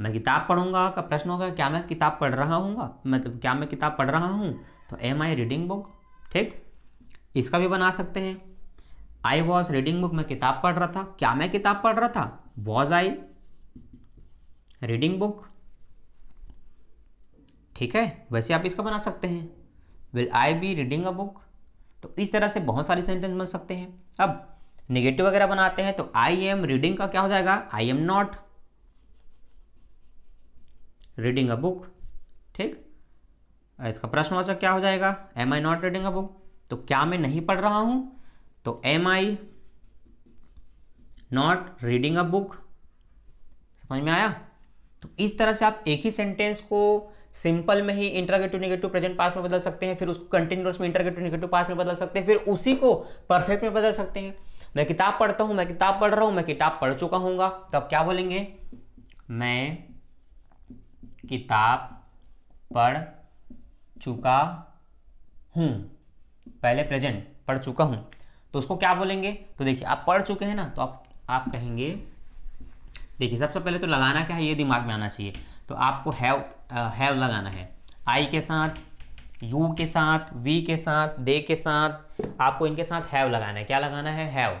मैं किताब पढ़ूंगा का प्रश्न होगा क्या मैं किताब पढ़ रहा हूँगा, मतलब क्या मैं किताब पढ़ रहा हूँ, तो एम आई रीडिंग बुक। ठीक, इसका भी बना सकते हैं। आई वॉज रीडिंग बुक, मैं किताब पढ़ रहा था। क्या मैं किताब पढ़ रहा था, वॉज आई रीडिंग बुक। ठीक है, वैसे आप इसका बना सकते हैं, will I be reading a book. तो इस तरह से बहुत सारे सेंटेंस बन सकते हैं। अब नेगेटिव वगैरह बनाते हैं तो आई एम रीडिंग का क्या हो जाएगा, I am not reading a book. ठीक, इसका प्रश्नवाचक क्या हो जाएगा, am I not reading a book. तो क्या मैं नहीं पढ़ रहा हूँ, तो am I not reading a book. समझ में आया? तो इस तरह से आप एक ही सेंटेंस को सिंपल में ही इंटरगेटिव निगेटिव प्रेजेंट पास्ट में बदल सकते हैं, फिर उसको कंटिन्यूअस में इंटरगेटिव निगेटिव पास्ट में बदल सकते हैं, फिर उसी को परफेक्ट में बदल सकते हैं। मैं किताब पढ़ता हूँ, मैं किताब पढ़ रहा हूँ, मैं किताब पढ़ चुका हूँगा, तो आप क्या बोलेंगे, मैं किताब पढ़ चुका हूँ, पहले प्रेजेंट पढ़ चुका हूँ। तो उसको क्या बोलेंगे, तो देखिए आप पढ़ चुके हैं ना, तो आप आप कहेंगे, देखिए सबसे पहले तो लगाना क्या है, ये दिमाग में आना चाहिए। तो आपको हैव हैव लगाना है, आई के साथ, यू के साथ, वी के साथ, दे के साथ, आपको इनके साथ हैव लगाना है। क्या लगाना है, हैव।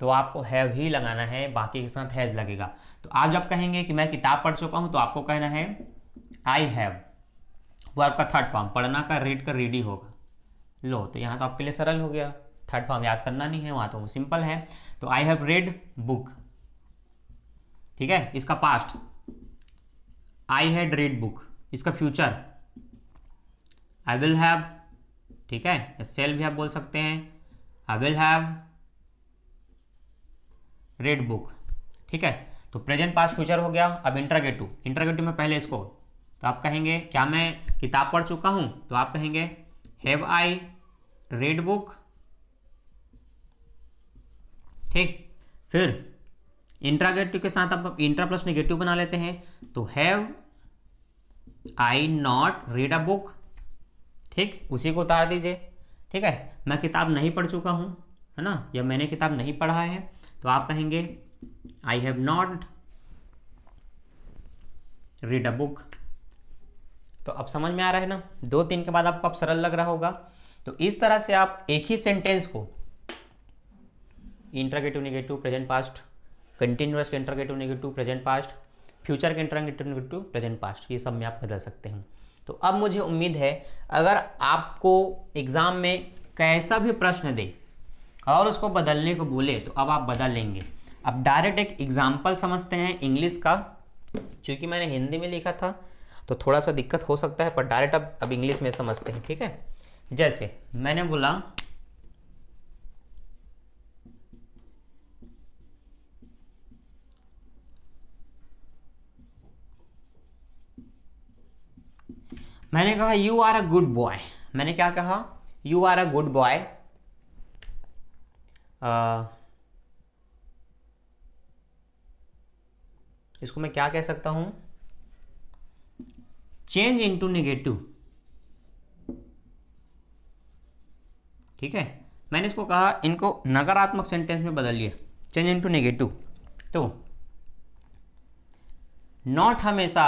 तो आपको हैव ही लगाना है, बाकी के साथ हैज लगेगा। तो आप जब कहेंगे कि मैं किताब पढ़ चुका हूँ, तो आपको कहना है आई हैव। वो आपका थर्ड फॉर्म, पढ़ना का रीड का रीड ही होगा। लो, तो यहाँ तो आपके लिए सरल हो गया, थर्ड फॉर्म याद करना नहीं है, वहाँ तो सिंपल है। तो आई हैव रेड बुक। ठीक है, इसका past I had read book. इसका फ्यूचर आई विल हैव। ठीक है, सेल भी आप बोल सकते हैं, I will have read book. ठीक है, तो प्रेजेंट पास्ट फ्यूचर हो गया। अब इंटरगेटिव, इंटरगेटिव में पहले इसको, तो आप कहेंगे क्या मैं किताब पढ़ चुका हूँ, तो आप कहेंगे हैव आई रेड बुक। ठीक, फिर इंट्रागेटिव के साथ आप इंट्रा प्लस नेगेटिव बना लेते हैं, तो have I not read a book. ठीक, उसी को उतार दीजिए। ठीक है, मैं किताब नहीं पढ़ चुका हूँ, है ना, या मैंने किताब नहीं पढ़ा है, तो आप कहेंगे I have not read a book. तो अब समझ में आ रहा है ना, दो तीन के बाद आपको अब सरल लग रहा होगा। तो इस तरह से आप एक ही सेंटेंस को interrogative negative present past, continuous के interrogative negative present past, future के इंट्रागेटिव निगेटिव प्रेजेंट पास्ट, ये सब में आप बदल सकते हैं। तो अब मुझे उम्मीद है अगर आपको एग्ज़ाम में कैसा भी प्रश्न दे और उसको बदलने को बोले तो अब आप बदल लेंगे। अब डायरेक्ट एक एग्जाम्पल समझते हैं इंग्लिश का, क्योंकि मैंने हिंदी में लिखा था तो थोड़ा सा दिक्कत हो सकता है, पर डायरेक्ट अब अब इंग्लिश में समझते हैं, ठीक है। जैसे मैंने बोला मैंने कहा you are a good boy. मैंने क्या कहा? You are a good boy. इसको मैं क्या कह सकता हूं? चेंज इनटू नेगेटिव, ठीक है। मैंने इसको कहा इनको नकारात्मक सेंटेंस में बदलिए, चेंज इनटू नेगेटिव। तो नॉट हमेशा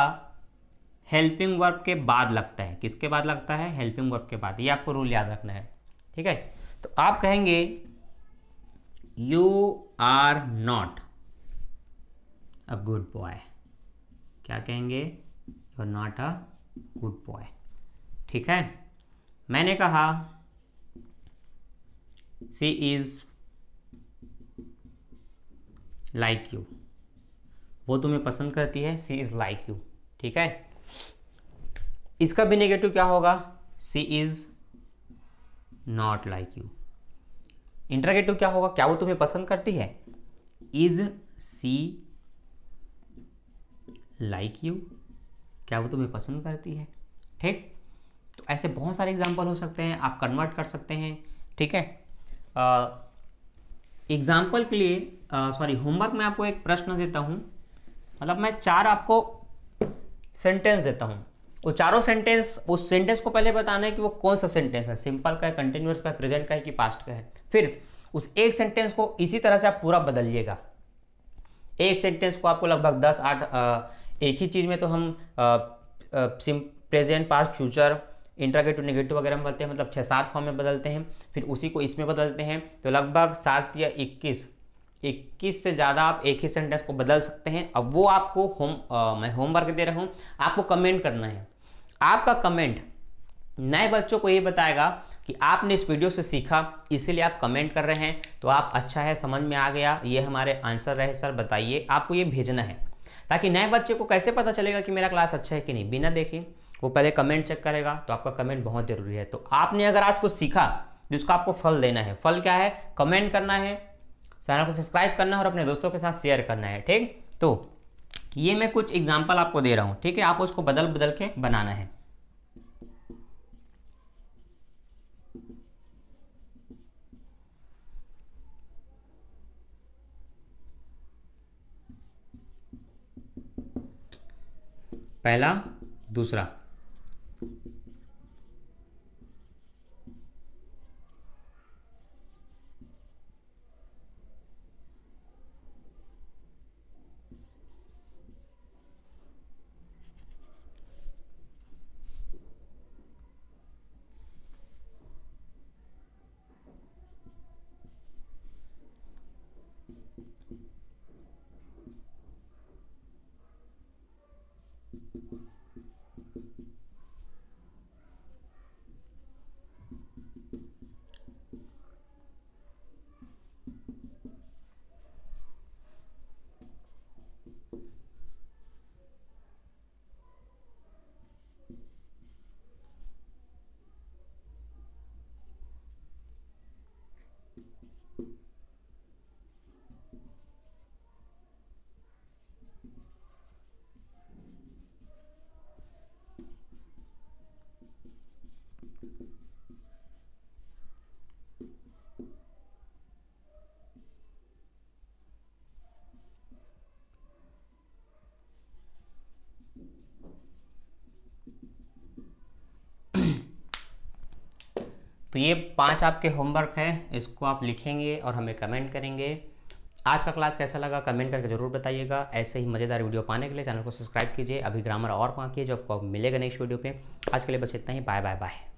हेल्पिंग वर्ब के बाद लगता है। किसके बाद लगता है? हेल्पिंग वर्ब के बाद। ये आपको रूल याद रखना है, ठीक है। तो आप कहेंगे you are not a good boy. क्या कहेंगे? You are not a good boy, ठीक है। मैंने कहा सी इज लाइक यू, वो तुम्हें पसंद करती है, सी इज लाइक यू, ठीक है। इसका भी नेगेटिव क्या होगा? She is not like you. Interrogative क्या होगा? क्या वो तुम्हें पसंद करती है? इज सी लाइक यू, क्या वो तुम्हें पसंद करती है, ठीक। तो ऐसे बहुत सारे एग्जाम्पल हो सकते हैं, आप कन्वर्ट कर सकते हैं, ठीक है। एग्जाम्पल के लिए सॉरी होमवर्क में आपको एक प्रश्न देता हूँ, मतलब मैं चार आपको सेंटेंस देता हूँ, वो चारों सेंटेंस उस सेंटेंस को पहले बताना है कि वो कौन सा सेंटेंस है, सिंपल का है, कंटिन्यूअस का है, प्रेजेंट का है कि पास्ट का है। फिर उस एक सेंटेंस को इसी तरह से आप पूरा बदलिएगा। एक सेंटेंस को आपको लगभग दस आठ एक ही चीज़ में तो हम present past future interrogative negative वगैरह में बदलते हैं, मतलब छः सात फॉर्म में बदलते हैं, फिर उसी को इसमें बदलते हैं, तो लगभग सात या इक्कीस इक्कीस से ज़्यादा आप एक ही सेंटेंस को बदल सकते हैं। अब वो आपको होम आ, मैं होमवर्क दे रहा हूँ, आपको कमेंट करना है। आपका कमेंट नए बच्चों को ये बताएगा कि आपने इस वीडियो से सीखा, इसीलिए आप कमेंट कर रहे हैं, तो आप अच्छा है, समझ में आ गया, ये हमारे आंसर रहे सर, बताइए। आपको ये भेजना है ताकि नए बच्चे को कैसे पता चलेगा कि मेरा क्लास अच्छा है कि नहीं, बिना देखे वो पहले कमेंट चेक करेगा। तो आपका कमेंट बहुत ज़रूरी है। तो आपने अगर आज कुछ सीखा जिसका आपको फल देना है, फल क्या है? कमेंट करना है, चैनल को सब्सक्राइब करना है और अपने दोस्तों के साथ शेयर करना है, ठीक। तो ये मैं कुछ एग्जांपल आपको दे रहा हूँ, ठीक है। आपको इसको बदल बदल के बनाना है। पहला, दूसरा, तो ये पांच आपके होमवर्क हैं, इसको आप लिखेंगे और हमें कमेंट करेंगे। आज का क्लास कैसा लगा कमेंट करके ज़रूर बताइएगा। ऐसे ही मज़ेदार वीडियो पाने के लिए चैनल को सब्सक्राइब कीजिए। अभी ग्रामर और बाकी है जो आपको मिलेगा नेक्स्ट वीडियो पे। आज के लिए बस इतना ही, बाय बाय बाय।